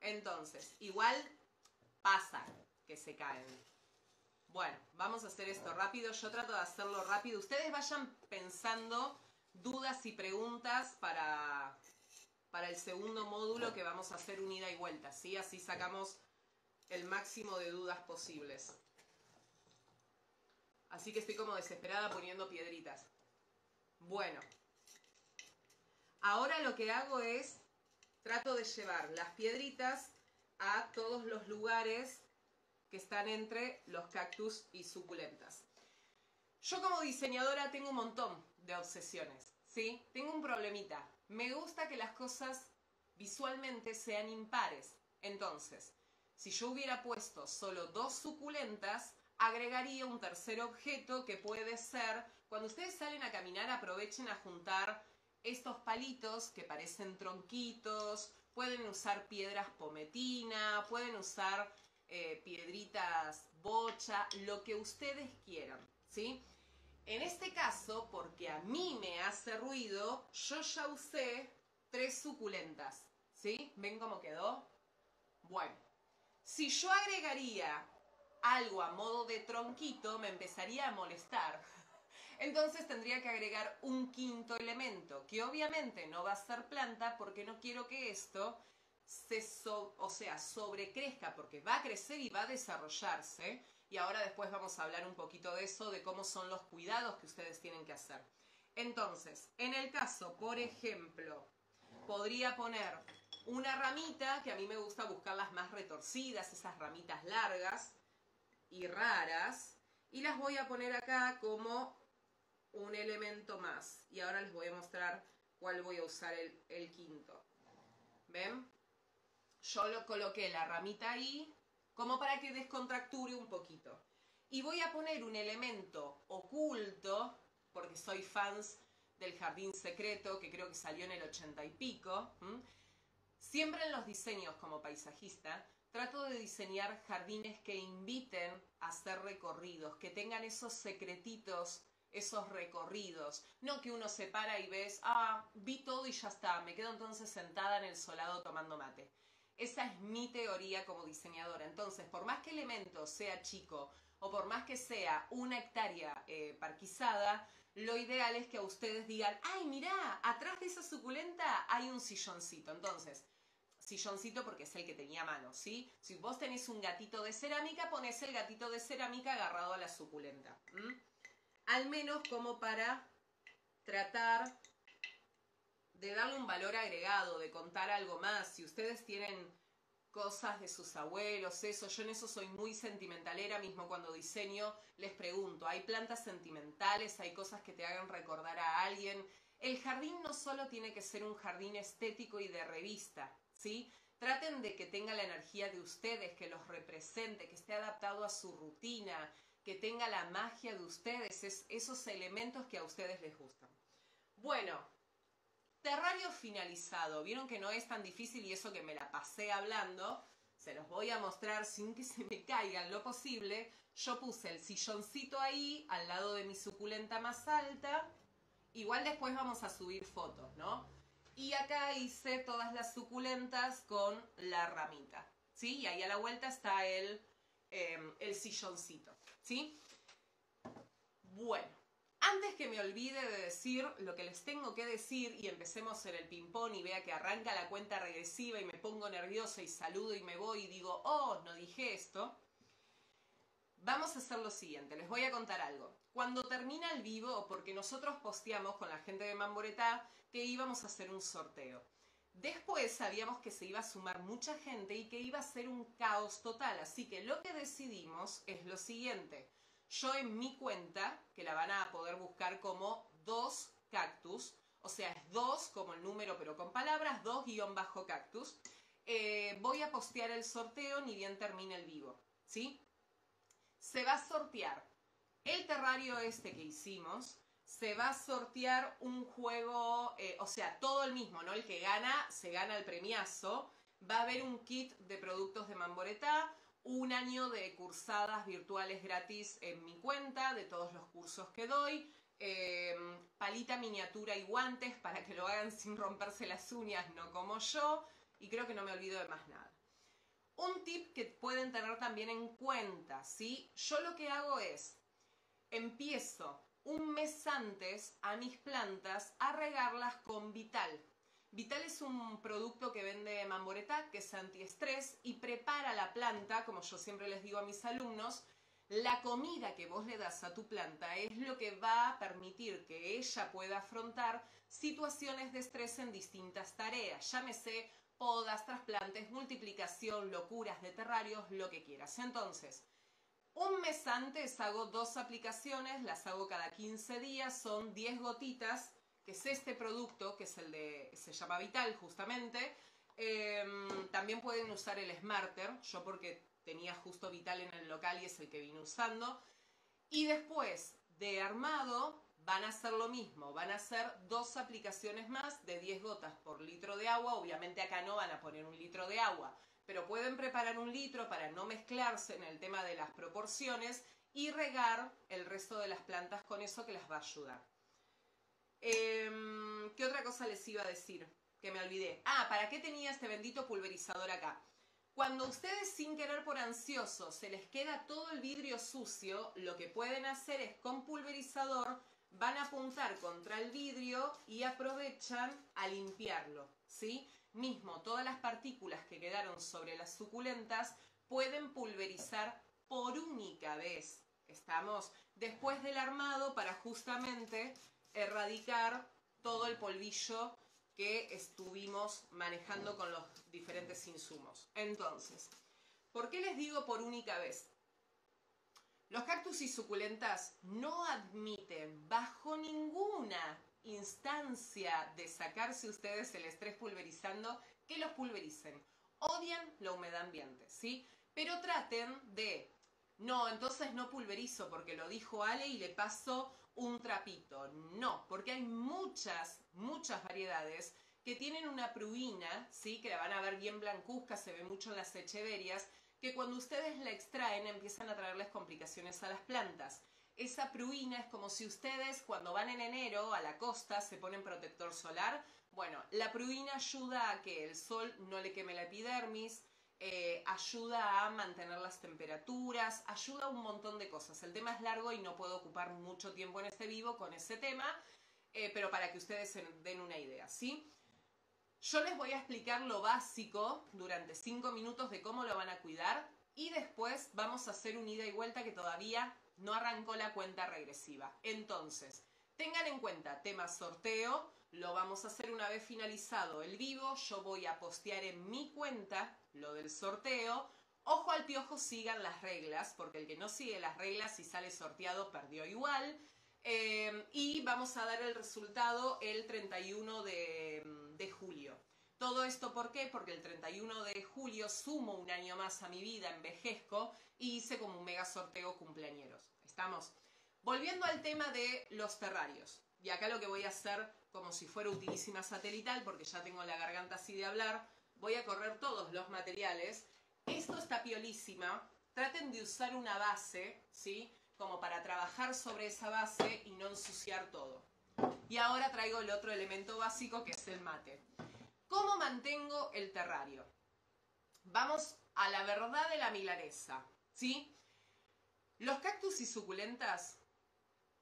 Entonces, igual pasa que se caen. Bueno, vamos a hacer esto rápido. Yo trato de hacerlo rápido. Ustedes vayan pensando dudas y preguntas para, para el segundo módulo, que vamos a hacer un ida y vuelta, ¿sí? Así sacamos el máximo de dudas posibles. Así que estoy como desesperada poniendo piedritas. Bueno. Ahora lo que hago es, trato de llevar las piedritas a todos los lugares que están entre los cactus y suculentas. Yo como diseñadora tengo un montón de obsesiones, ¿sí? Tengo un problemita. Me gusta que las cosas visualmente sean impares. Entonces, si yo hubiera puesto solo dos suculentas, agregaría un tercer objeto que puede ser, cuando ustedes salen a caminar, aprovechen a juntar estos palitos que parecen tronquitos, pueden usar piedras pometina, pueden usar eh, piedritas bocha, lo que ustedes quieran, ¿sí? En este caso, porque a mí me hace ruido, yo ya usé tres suculentas, ¿sí? ¿Ven cómo quedó? Bueno, si yo agregaría algo a modo de tronquito, me empezaría a molestar. Entonces tendría que agregar un quinto elemento, que obviamente no va a ser planta, porque no quiero que esto se so- o sea, sobrecrezca, porque va a crecer y va a desarrollarse. Y ahora después vamos a hablar un poquito de eso, de cómo son los cuidados que ustedes tienen que hacer. Entonces, en el caso, por ejemplo, podría poner una ramita, que a mí me gusta buscar las más retorcidas, esas ramitas largas y raras, y las voy a poner acá como un elemento más, y ahora les voy a mostrar cuál voy a usar el, el quinto. ¿Ven? Yo lo coloqué la ramita ahí como para que descontracture un poquito, y voy a poner un elemento oculto, porque soy fans del jardín secreto, que creo que salió en el ochenta y pico, ¿m? Siempre en los diseños como paisajista trato de diseñar jardines que inviten a hacer recorridos, que tengan esos secretitos, esos recorridos. No que uno se para y ves, ah, vi todo y ya está, me quedo entonces sentada en el solado tomando mate. Esa es mi teoría como diseñadora. Entonces, por más que el elemento sea chico o por más que sea una hectárea eh, parquizada, lo ideal es que a ustedes digan, ay, mirá, atrás de esa suculenta hay un silloncito. Entonces, silloncito porque es el que tenía mano, ¿sí? Si vos tenés un gatito de cerámica, ponés el gatito de cerámica agarrado a la suculenta. ¿Mm? Al menos como para tratar de darle un valor agregado, de contar algo más. Si ustedes tienen cosas de sus abuelos, eso, yo en eso soy muy sentimentalera, mismo cuando diseño les pregunto, hay plantas sentimentales, hay cosas que te hagan recordar a alguien. El jardín no solo tiene que ser un jardín estético y de revista, ¿sí? Traten de que tenga la energía de ustedes, que los represente, que esté adaptado a su rutina, que tenga la magia de ustedes, es esos elementos que a ustedes les gustan. Bueno, terrario finalizado. Vieron que no es tan difícil y eso que me la pasé hablando. Se los voy a mostrar sin que se me caigan lo posible. Yo puse el silloncito ahí, al lado de mi suculenta más alta. Igual después vamos a subir fotos, ¿no? Y acá hice todas las suculentas con la ramita, ¿sí? Y ahí a la vuelta está el, eh, el silloncito, ¿sí? Bueno. Antes que me olvide de decir lo que les tengo que decir y empecemos en el ping-pong y vea que arranca la cuenta regresiva y me pongo nerviosa y saludo y me voy y digo, oh, no dije esto, vamos a hacer lo siguiente, les voy a contar algo. Cuando termina el vivo, porque nosotros posteamos con la gente de Mamboretá que íbamos a hacer un sorteo. Después sabíamos que se iba a sumar mucha gente y que iba a ser un caos total, así que lo que decidimos es lo siguiente. Yo en mi cuenta, que la van a poder buscar como Dos Cactus, o sea, es dos como el número pero con palabras, dos guión bajo cactus, eh, voy a postear el sorteo ni bien termine el vivo, ¿sí? Se va a sortear el terrario este que hicimos, se va a sortear un juego, eh, o sea, todo el mismo, ¿no? El que gana, se gana el premiazo, va a haber un kit de productos de Mamboretá, un año de cursadas virtuales gratis en mi cuenta, de todos los cursos que doy, eh, palita, miniatura y guantes para que lo hagan sin romperse las uñas, no como yo, y creo que no me olvido de más nada. Un tip que pueden tener también en cuenta, ¿sí? Yo lo que hago es, empiezo un mes antes a mis plantas a regarlas con Vital. Vital es un producto que vende Mamboretá, que es antiestrés y prepara la planta, como yo siempre les digo a mis alumnos, la comida que vos le das a tu planta es lo que va a permitir que ella pueda afrontar situaciones de estrés en distintas tareas, llámese podas, trasplantes, multiplicación, locuras de terrarios, lo que quieras. Entonces, un mes antes hago dos aplicaciones, las hago cada quince días, son diez gotitas, que es este producto, que es el de, se llama Vital justamente. Eh, también pueden usar el Smarter, yo porque tenía justo Vital en el local y es el que vine usando. Y después de armado van a hacer lo mismo, van a hacer dos aplicaciones más de diez gotas por litro de agua. Obviamente acá no van a poner un litro de agua, pero pueden preparar un litro para no mezclarse en el tema de las proporciones y regar el resto de las plantas con eso que las va a ayudar. Eh, ¿Qué otra cosa les iba a decir? Que me olvidé. Ah, ¿para qué tenía este bendito pulverizador acá? Cuando ustedes sin querer por ansiosos se les queda todo el vidrio sucio, lo que pueden hacer es con pulverizador van a apuntar contra el vidrio y aprovechan a limpiarlo, ¿sí? Mismo todas las partículas que quedaron sobre las suculentas pueden pulverizar por única vez. Estamos después del armado para justamente erradicar todo el polvillo que estuvimos manejando con los diferentes insumos. Entonces, ¿por qué les digo por única vez? Los cactus y suculentas no admiten bajo ninguna instancia de sacarse ustedes el estrés pulverizando que los pulvericen. Odian la humedad ambiente, ¿sí? Pero traten de... No, entonces no pulverizo porque lo dijo Ale y le paso un trapito. No, porque hay muchas, muchas variedades que tienen una pruina, ¿sí?, que la van a ver bien blancuzca, se ve mucho en las echeverias, que cuando ustedes la extraen empiezan a traerles complicaciones a las plantas. Esa pruina es como si ustedes cuando van en enero a la costa se ponen protector solar. Bueno, la pruina ayuda a que el sol no le queme la epidermis, eh, ayuda a mantener las temperaturas, ayuda a un montón de cosas. El tema es largo y no puedo ocupar mucho tiempo en este vivo con ese tema, eh, pero para que ustedes se den una idea, ¿sí? Yo les voy a explicar lo básico durante cinco minutos de cómo lo van a cuidar y después vamos a hacer un ida y vuelta que todavía no arrancó la cuenta regresiva. Entonces, tengan en cuenta, tema sorteo, lo vamos a hacer una vez finalizado el vivo, yo voy a postear en mi cuenta lo del sorteo. Ojo al piojo, sigan las reglas, porque el que no sigue las reglas y sale sorteado perdió igual. Eh, y vamos a dar el resultado el treinta y uno de julio. Todo esto, ¿por qué? Porque el treinta y uno de julio sumo un año más a mi vida, envejezco, y hice como un mega sorteo cumpleañeros. ¿Estamos? Volviendo al tema de los terrarios. Y acá lo que voy a hacer, como si fuera utilísima satelital, porque ya tengo la garganta así de hablar, voy a correr todos los materiales. Esto está piolísima. Traten de usar una base, ¿sí?, como para trabajar sobre esa base y no ensuciar todo. Y ahora traigo el otro elemento básico, que es el mate. ¿Cómo mantengo el terrario? Vamos a la verdad de la milanesa, ¿sí? ¿Los cactus y suculentas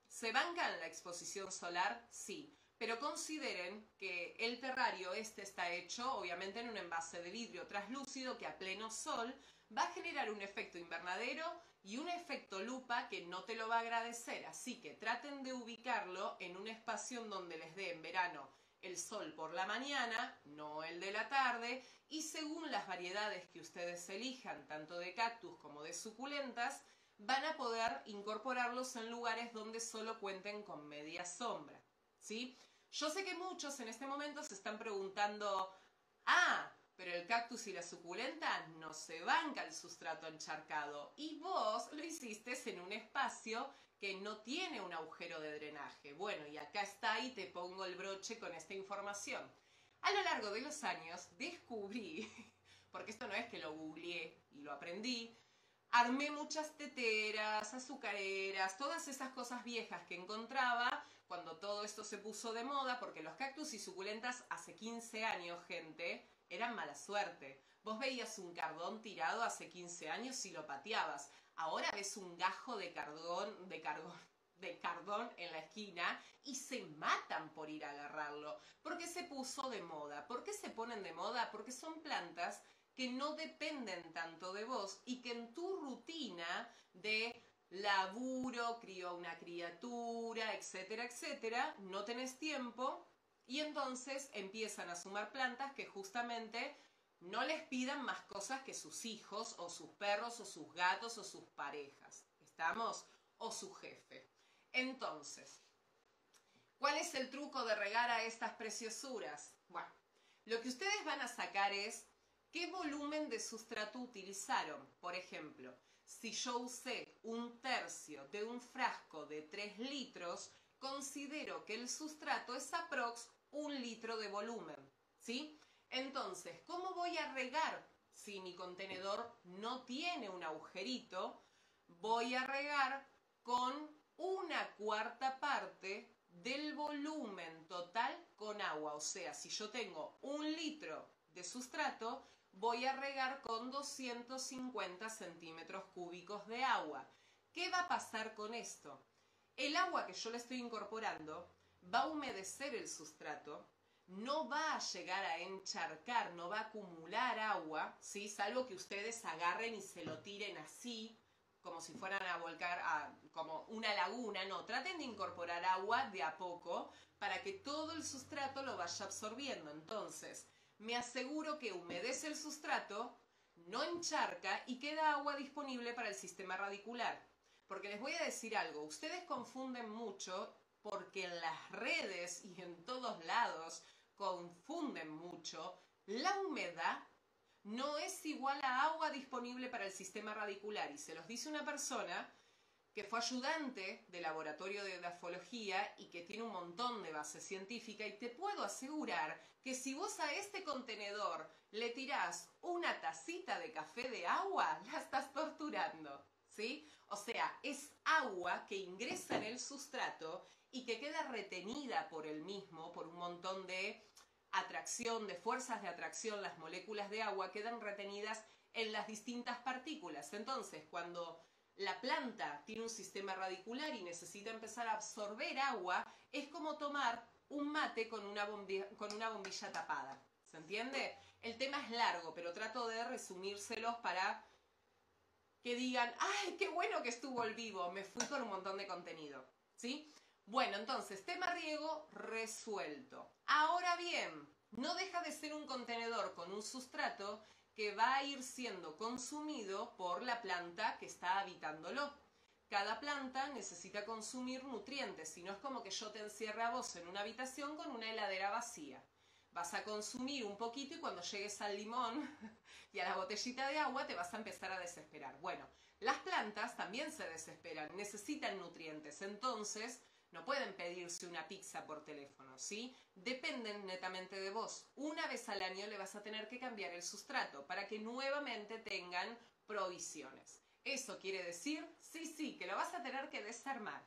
se bancan la exposición solar? Sí, pero consideren que el terrario este está hecho, obviamente, en un envase de vidrio traslúcido que a pleno sol va a generar un efecto invernadero y un efecto lupa que no te lo va a agradecer. Así que traten de ubicarlo en un espacio en donde les dé en verano el sol por la mañana, no el de la tarde, y según las variedades que ustedes elijan, tanto de cactus como de suculentas, van a poder incorporarlos en lugares donde solo cuenten con media sombra, ¿sí? Yo sé que muchos en este momento se están preguntando, ah, pero el cactus y la suculenta no se banca el sustrato encharcado, y vos lo hiciste en un espacio que no tiene un agujero de drenaje. Bueno, y acá está, y te pongo el broche con esta información. A lo largo de los años descubrí, porque esto no es que lo googleé y lo aprendí, armé muchas teteras, azucareras, todas esas cosas viejas que encontraba cuando todo esto se puso de moda, porque los cactus y suculentas hace quince años, gente, eran mala suerte. Vos veías un cardón tirado hace quince años y lo pateabas. Ahora ves un gajo de cardón, de cardón, de cardón en la esquina y se matan por ir a agarrarlo. ¿Por qué se puso de moda? ¿Por qué se ponen de moda? Porque son plantas que no dependen tanto de vos y que en tu rutina de laburo, crío una criatura, etcétera, etcétera, no tenés tiempo y entonces empiezan a sumar plantas que justamente no les pidan más cosas que sus hijos o sus perros o sus gatos o sus parejas, ¿estamos? O su jefe. Entonces, ¿cuál es el truco de regar a estas preciosuras? Bueno, lo que ustedes van a sacar es ¿qué volumen de sustrato utilizaron? Por ejemplo, si yo usé un tercio de un frasco de tres litros, considero que el sustrato es aprox un litro de volumen, ¿sí? Entonces, ¿cómo voy a regar? Si mi contenedor no tiene un agujerito, voy a regar con una cuarta parte del volumen total con agua. O sea, si yo tengo un litro de sustrato, voy a regar con doscientos cincuenta centímetros cúbicos de agua. ¿Qué va a pasar con esto? El agua que yo le estoy incorporando va a humedecer el sustrato, no va a llegar a encharcar, no va a acumular agua, ¿sí? Salvo que ustedes agarren y se lo tiren así, como si fueran a volcar a, como una laguna. No, traten de incorporar agua de a poco para que todo el sustrato lo vaya absorbiendo. Entonces, me aseguro que humedece el sustrato, no encharca y queda agua disponible para el sistema radicular. Porque les voy a decir algo, ustedes confunden mucho porque en las redes y en todos lados confunden mucho. La humedad no es igual a agua disponible para el sistema radicular y se los dice una persona que fue ayudante de laboratorio de grafología y que tiene un montón de base científica, y te puedo asegurar que si vos a este contenedor le tirás una tacita de café de agua, la estás torturando, ¿sí? O sea, es agua que ingresa en el sustrato y que queda retenida por el mismo, por un montón de atracción, de fuerzas de atracción. Las moléculas de agua quedan retenidas en las distintas partículas. Entonces, cuando la planta tiene un sistema radicular y necesita empezar a absorber agua, es como tomar un mate con una bombilla, con una bombilla tapada. ¿Se entiende? El tema es largo, pero trato de resumírselos para que digan, ¡ay, qué bueno que estuvo el vivo! Me fui con un montón de contenido, ¿sí? Bueno, entonces, tema riego resuelto. Ahora bien, no deja de ser un contenedor con un sustrato que va a ir siendo consumido por la planta que está habitándolo. Cada planta necesita consumir nutrientes, si no es como que yo te encierre a vos en una habitación con una heladera vacía. Vas a consumir un poquito y cuando llegues al limón y a la botellita de agua te vas a empezar a desesperar. Bueno, las plantas también se desesperan, necesitan nutrientes, entonces no pueden pedirse una pizza por teléfono, ¿sí? Dependen netamente de vos. Una vez al año le vas a tener que cambiar el sustrato para que nuevamente tengan provisiones. Eso quiere decir, sí, sí, que lo vas a tener que desarmar.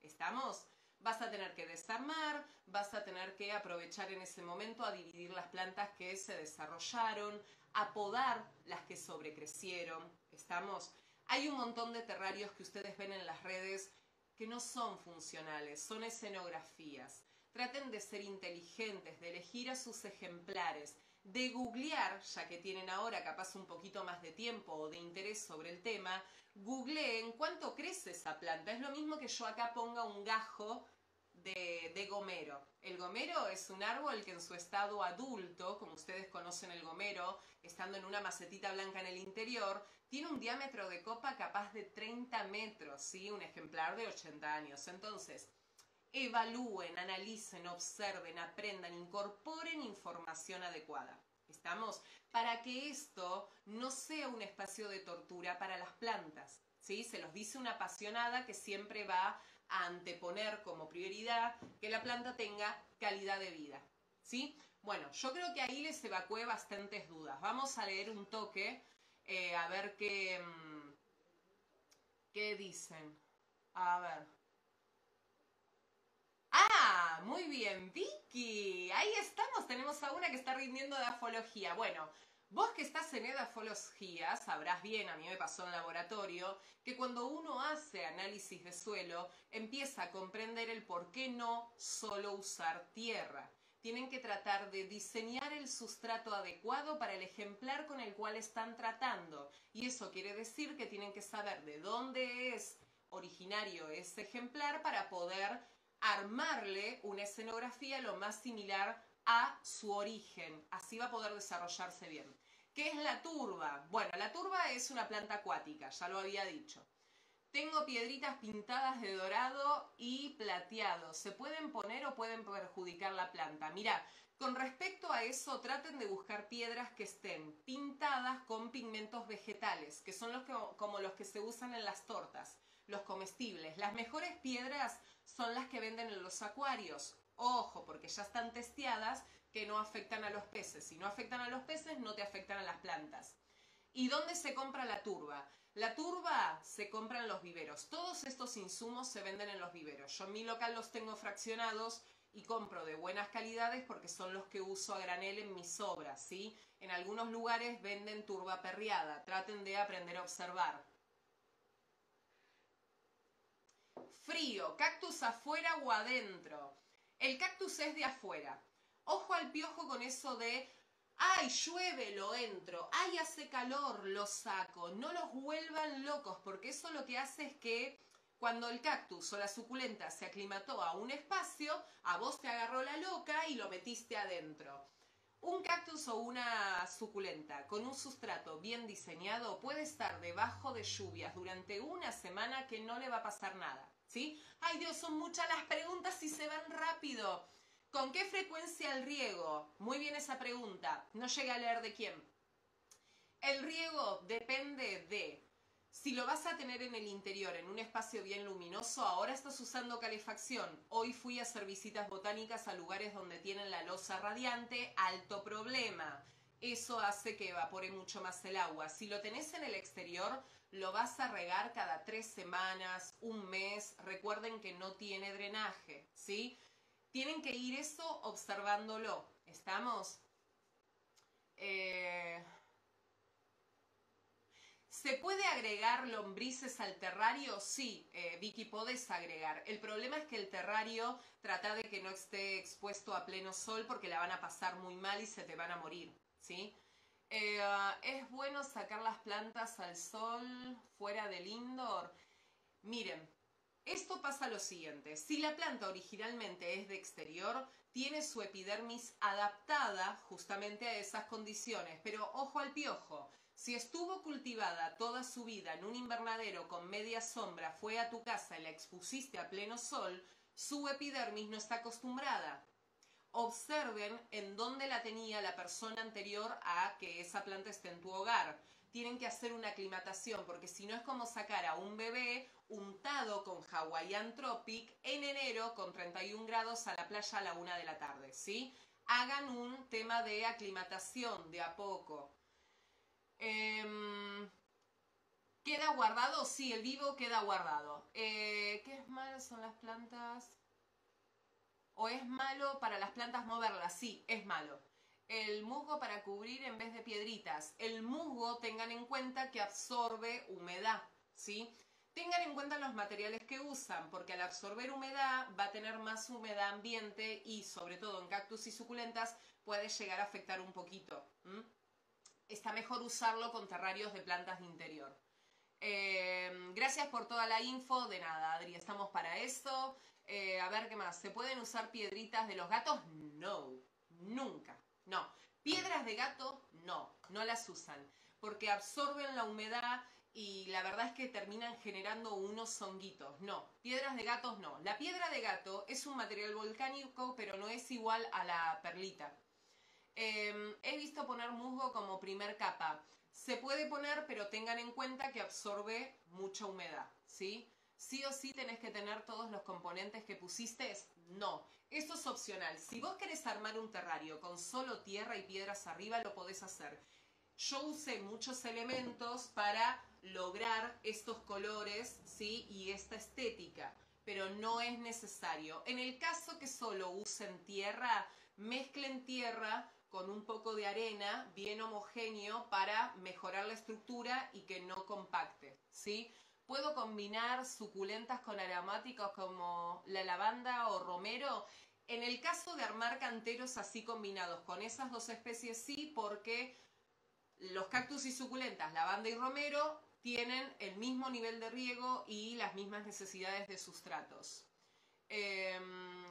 ¿Estamos? Vas a tener que desarmar, vas a tener que aprovechar en ese momento a dividir las plantas que se desarrollaron, a podar las que sobrecrecieron. ¿Estamos? Hay un montón de terrarios que ustedes ven en las redes que no son funcionales, son escenografías. Traten de ser inteligentes, de elegir a sus ejemplares, de googlear, ya que tienen ahora capaz un poquito más de tiempo o de interés sobre el tema, googleen cuánto crece esa planta. Es lo mismo que yo acá ponga un gajo de, de gomero. El gomero es un árbol que en su estado adulto, como ustedes conocen el gomero, estando en una macetita blanca en el interior, tiene un diámetro de copa capaz de treinta metros, ¿sí? Un ejemplar de ochenta años. Entonces, evalúen, analicen, observen, aprendan, incorporen información adecuada. ¿Estamos? Para que esto no sea un espacio de tortura para las plantas, ¿sí? Se los dice una apasionada que siempre va a anteponer como prioridad que la planta tenga calidad de vida, ¿sí? Bueno, yo creo que ahí les evacué bastantes dudas. Vamos a leer un toque, eh, a ver qué, qué dicen. A ver. ¡Ah! Muy bien, Vicky. Ahí estamos, tenemos a una que está rindiendo de edafología. Bueno, vos que estás en edafología sabrás bien, a mí me pasó en laboratorio, que cuando uno hace análisis de suelo empieza a comprender el por qué no solo usar tierra. Tienen que tratar de diseñar el sustrato adecuado para el ejemplar con el cual están tratando. Y eso quiere decir que tienen que saber de dónde es originario ese ejemplar para poder armarle una escenografía lo más similar a su origen. Así va a poder desarrollarse bien. ¿Qué es la turba? Bueno, la turba es una planta acuática, ya lo había dicho. Tengo piedritas pintadas de dorado y plateado. ¿Se pueden poner o pueden perjudicar la planta? Mirá, con respecto a eso, traten de buscar piedras que estén pintadas con pigmentos vegetales, que son los que, como los que se usan en las tortas, los comestibles. Las mejores piedras son las que venden en los acuarios. Ojo, porque ya están testeadas que no afectan a los peces. Si no afectan a los peces, no te afectan a las plantas. ¿Y dónde se compra la turba? La turba se compra en los viveros. Todos estos insumos se venden en los viveros. Yo en mi local los tengo fraccionados y compro de buenas calidades porque son los que uso a granel en mis obras, ¿sí? En algunos lugares venden turba perreada. Traten de aprender a observar. Frío, cactus afuera o adentro. El cactus es de afuera. Ojo al piojo con eso de, ay, llueve, lo entro, ay, hace calor, lo saco. No los vuelvan locos, porque eso lo que hace es que cuando el cactus o la suculenta se aclimató a un espacio, a vos te agarró la loca y lo metiste adentro. Un cactus o una suculenta con un sustrato bien diseñado puede estar debajo de lluvias durante una semana que no le va a pasar nada, ¿sí? ¡Ay Dios, son muchas las preguntas y se van rápido! ¿Con qué frecuencia el riego? Muy bien esa pregunta, no llegué a leer de quién. El riego depende de Si lo vas a tener en el interior, en un espacio bien luminoso, ahora estás usando calefacción. Hoy fui a hacer visitas botánicas a lugares donde tienen la losa radiante, alto problema. Eso hace que evapore mucho más el agua. Si lo tenés en el exterior, lo vas a regar cada tres semanas, un mes. Recuerden que no tiene drenaje, ¿sí? Tienen que ir eso observándolo. ¿Estamos? Eh... ¿Se puede agregar lombrices al terrario? Sí, eh, Vicky, podés agregar. El problema es que el terrario trata de que no esté expuesto a pleno sol porque la van a pasar muy mal y se te van a morir, ¿sí? Eh, ¿Es bueno sacar las plantas al sol fuera del indoor? Miren, esto pasa lo siguiente. Si la planta originalmente es de exterior, tiene su epidermis adaptada justamente a esas condiciones. Pero ojo al piojo. Si estuvo cultivada toda su vida en un invernadero con media sombra, fue a tu casa y la expusiste a pleno sol, su epidermis no está acostumbrada. Observen en dónde la tenía la persona anterior a que esa planta esté en tu hogar. Tienen que hacer una aclimatación, porque si no es como sacar a un bebé untado con Hawaiian Tropic en enero con treinta y un grados a la playa a la una de la tarde, ¿sí? Hagan un tema de aclimatación de a poco. Eh, ¿Queda guardado? Sí, el vivo queda guardado. Eh, ¿Qué es malo son las plantas? ¿O es malo para las plantas moverlas? Sí, es malo. El musgo para cubrir en vez de piedritas. El musgo, tengan en cuenta que absorbe humedad, ¿sí? Tengan en cuenta los materiales que usan, porque al absorber humedad va a tener más humedad ambiente y, sobre todo en cactus y suculentas, puede llegar a afectar un poquito, ¿m? Está mejor usarlo con terrarios de plantas de interior. Eh, gracias por toda la info. De nada, Adri, estamos para eso. Eh, a ver, ¿qué más? ¿Se pueden usar piedritas de los gatos? No, nunca. No. Piedras de gato, no. No las usan. Porque absorben la humedad y la verdad es que terminan generando unos honguitos. No. Piedras de gatos, no. La piedra de gato es un material volcánico, pero no es igual a la perlita. Eh, he visto poner musgo como primer capa. Se puede poner, pero tengan en cuenta que absorbe mucha humedad, ¿sí? Sí o sí tenés que tener todos los componentes que pusiste. No, esto es opcional. Si vos querés armar un terrario con solo tierra y piedras arriba, lo podés hacer. Yo usé muchos elementos para lograr estos colores, ¿sí? Y esta estética, pero no es necesario. En el caso que solo usen tierra, mezclen tierra con un poco de arena bien homogéneo para mejorar la estructura y que no compacte, ¿sí? ¿Puedo combinar suculentas con aromáticos como la lavanda o romero? En el caso de armar canteros así combinados con esas dos especies, sí, porque los cactus y suculentas, lavanda y romero, tienen el mismo nivel de riego y las mismas necesidades de sustratos. Eh,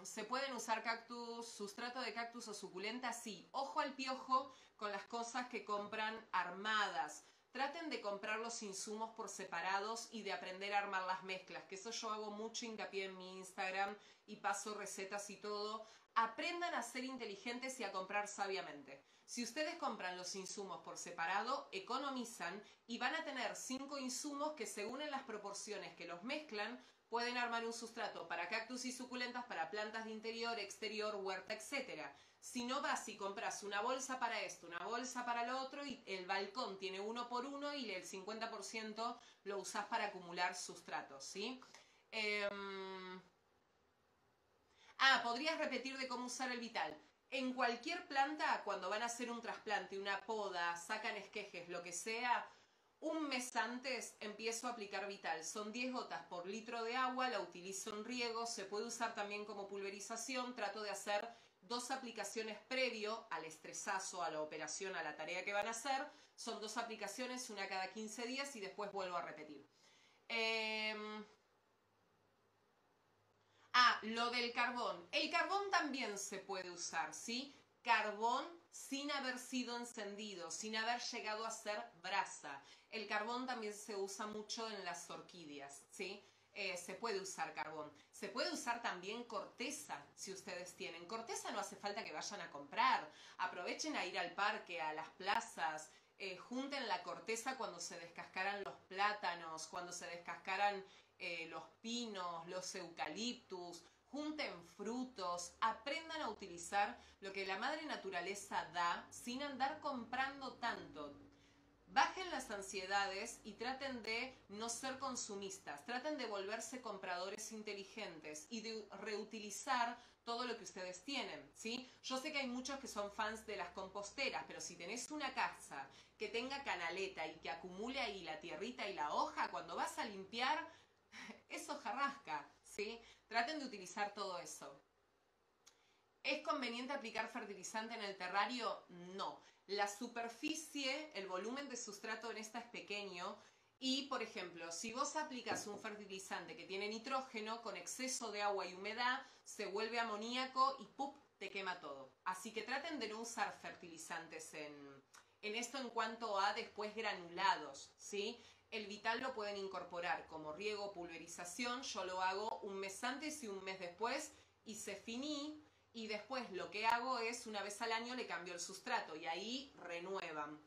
¿Se pueden usar cactus, sustrato de cactus o suculenta? Sí. Ojo al piojo con las cosas que compran armadas. Traten de comprar los insumos por separados y de aprender a armar las mezclas, que eso yo hago mucho hincapié en mi Instagram y paso recetas y todo. Aprendan a ser inteligentes y a comprar sabiamente. Si ustedes compran los insumos por separado, economizan y van a tener cinco insumos que, según en las proporciones que los mezclan, pueden armar un sustrato para cactus y suculentas, para plantas de interior, exterior, huerta, etcétera. Si no vas y compras una bolsa para esto, una bolsa para lo otro, y el balcón tiene uno por uno y el cincuenta por ciento lo usás para acumular sustratos, ¿sí? Eh... Ah, podrías repetir de cómo usar el vital. En cualquier planta, cuando van a hacer un trasplante, una poda, sacan esquejes, lo que sea, un mes antes empiezo a aplicar vital. Son diez gotas por litro de agua, la utilizo en riego, se puede usar también como pulverización. Trato de hacer dos aplicaciones previo al estresazo, a la operación, a la tarea que van a hacer. Son dos aplicaciones, una cada quince días y después vuelvo a repetir. Eh... Ah, lo del carbón. El carbón también se puede usar, ¿sí? Carbón sin haber sido encendido, sin haber llegado a ser brasa. El carbón también se usa mucho en las orquídeas, ¿sí? Eh, se puede usar carbón. Se puede usar también corteza, si ustedes tienen. Corteza no hace falta que vayan a comprar. Aprovechen a ir al parque, a las plazas. eh, junten la corteza cuando se descascaran los plátanos, cuando se descascaran eh, los pinos, los eucaliptus, junten frutos, aprendan a utilizar lo que la madre naturaleza da sin andar comprando tanto. Bajen las ansiedades y traten de no ser consumistas, traten de volverse compradores inteligentes y de reutilizar todo lo que ustedes tienen, ¿sí? Yo sé que hay muchos que son fans de las composteras, pero si tenés una casa que tenga canaleta y que acumule ahí la tierrita y la hoja, cuando vas a limpiar, es hojarasca, ¿sí? Traten de utilizar todo eso. ¿Es conveniente aplicar fertilizante en el terrario? No. La superficie, el volumen de sustrato en esta es pequeño y, por ejemplo, si vos aplicas un fertilizante que tiene nitrógeno, con exceso de agua y humedad, se vuelve amoníaco y ¡pup!, te quema todo. Así que traten de no usar fertilizantes en, en esto en cuanto a después granulados, ¿sí? El Vital lo pueden incorporar como riego, pulverización. Yo lo hago un mes antes y un mes después y se finí. Y después lo que hago es, una vez al año le cambio el sustrato y ahí renuevan.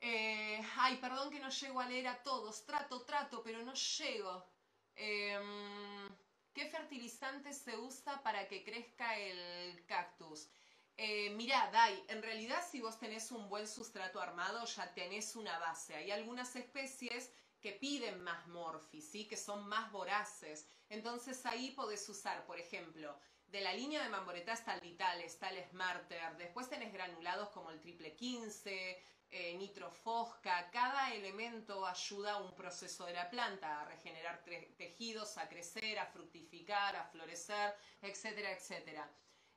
Eh, ay, perdón que no llego a leer a todos. Trato, trato, pero no llego. Eh, ¿Qué fertilizante se usa para que crezca el cactus? Eh, mirá, Dai, en realidad si vos tenés un buen sustrato armado ya tenés una base. Hay algunas especies que piden más morfi, ¿sí? Que son más voraces. Entonces ahí podés usar, por ejemplo, de la línea de Mamboretá está el Vital, está el Smarter, después tenés granulados como el triple quince, eh, nitrofosca. Cada elemento ayuda a un proceso de la planta, a regenerar tejidos, a crecer, a fructificar, a florecer, etcétera, etcétera.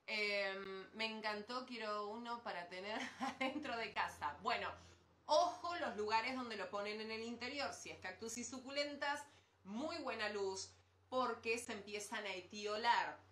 Eh, me encantó, quiero uno para tener adentro de casa. Bueno, ojo los lugares donde lo ponen en el interior, si es cactus y suculentas, muy buena luz, porque se empiezan a etiolar.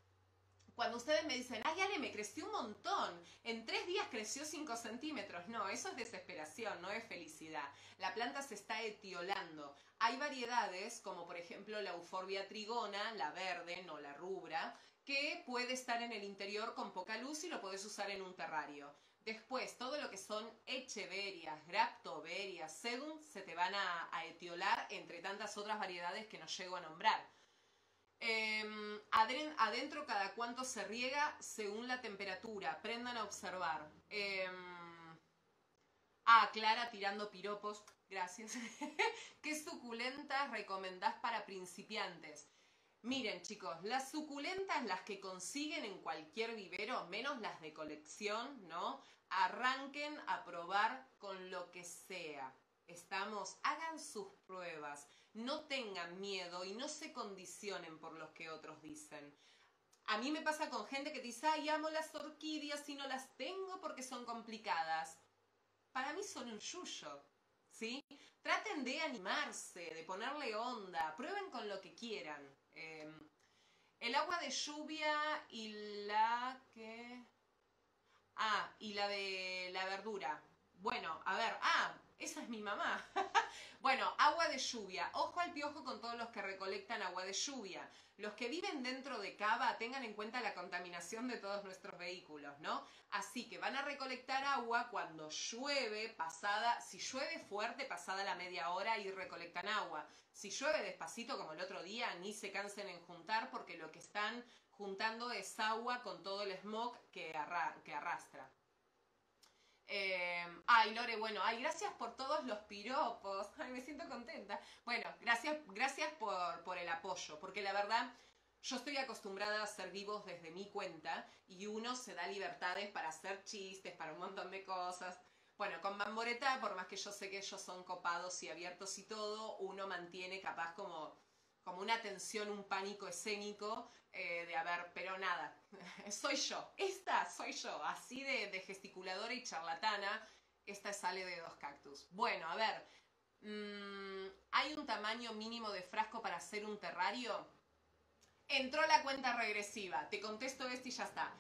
Cuando ustedes me dicen, ay Ale, me creció un montón, en tres días creció cinco centímetros. No, eso es desesperación, no es felicidad. La planta se está etiolando. Hay variedades, como por ejemplo la Euphorbia trigona, la verde, no la rubra, que puede estar en el interior con poca luz y lo podés usar en un terrario. Después, todo lo que son echeverias, graptoverias, sedum, se te van a, a etiolar, entre tantas otras variedades que no llego a nombrar. Eh, adentro cada cuánto se riega según la temperatura, aprendan a observar. Eh, ah, Clara tirando piropos, gracias. ¿Qué suculentas recomendás para principiantes? Miren chicos, las suculentas, las que consiguen en cualquier vivero, menos las de colección, ¿no? Arranquen a probar con lo que sea. Estamos, hagan sus pruebas, no tengan miedo y no se condicionen por los que otros dicen. A mí me pasa con gente que dice, ay, amo las orquídeas y no las tengo porque son complicadas. Para mí son un yuyo, ¿sí? Traten de animarse, de ponerle onda, prueben con lo que quieran. Eh, el agua de lluvia y la que... Ah, y la de la verdura. Bueno, a ver, ah... esa es mi mamá. Bueno, agua de lluvia. Ojo al piojo con todos los que recolectan agua de lluvia. Los que viven dentro de cava, tengan en cuenta la contaminación de todos nuestros vehículos, ¿no? Así que van a recolectar agua cuando llueve, pasada, si llueve fuerte, pasada la media hora y recolectan agua. Si llueve despacito como el otro día, ni se cansen en juntar porque lo que están juntando es agua con todo el smog que, arra- que arrastra. Eh, ay Lore, bueno, ay gracias por todos los piropos, ay me siento contenta. Bueno, gracias, gracias por, por el apoyo, porque la verdad yo estoy acostumbrada a hacer vivos desde mi cuenta y uno se da libertades para hacer chistes, para un montón de cosas. Bueno, con Mamboretá, por más que yo sé que ellos son copados y abiertos y todo, uno mantiene capaz como, como una tensión, un pánico escénico eh, de haber, pero nada, soy yo, esta soy yo, así de, de gesticuladora y charlatana, esta sale de Dos Cactus. Bueno, a ver, mmm, ¿hay un tamaño mínimo de frasco para hacer un terrario? Entró la cuenta regresiva, te contesto esto y ya está.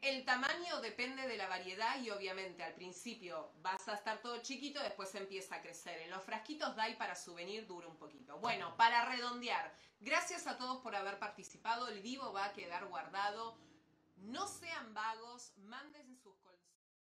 El tamaño depende de la variedad y obviamente al principio vas a estar todo chiquito, después empieza a crecer. En los frasquitos Dai para souvenir dura un poquito. Bueno, para redondear, gracias a todos por haber participado. El vivo va a quedar guardado. No sean vagos, manden su...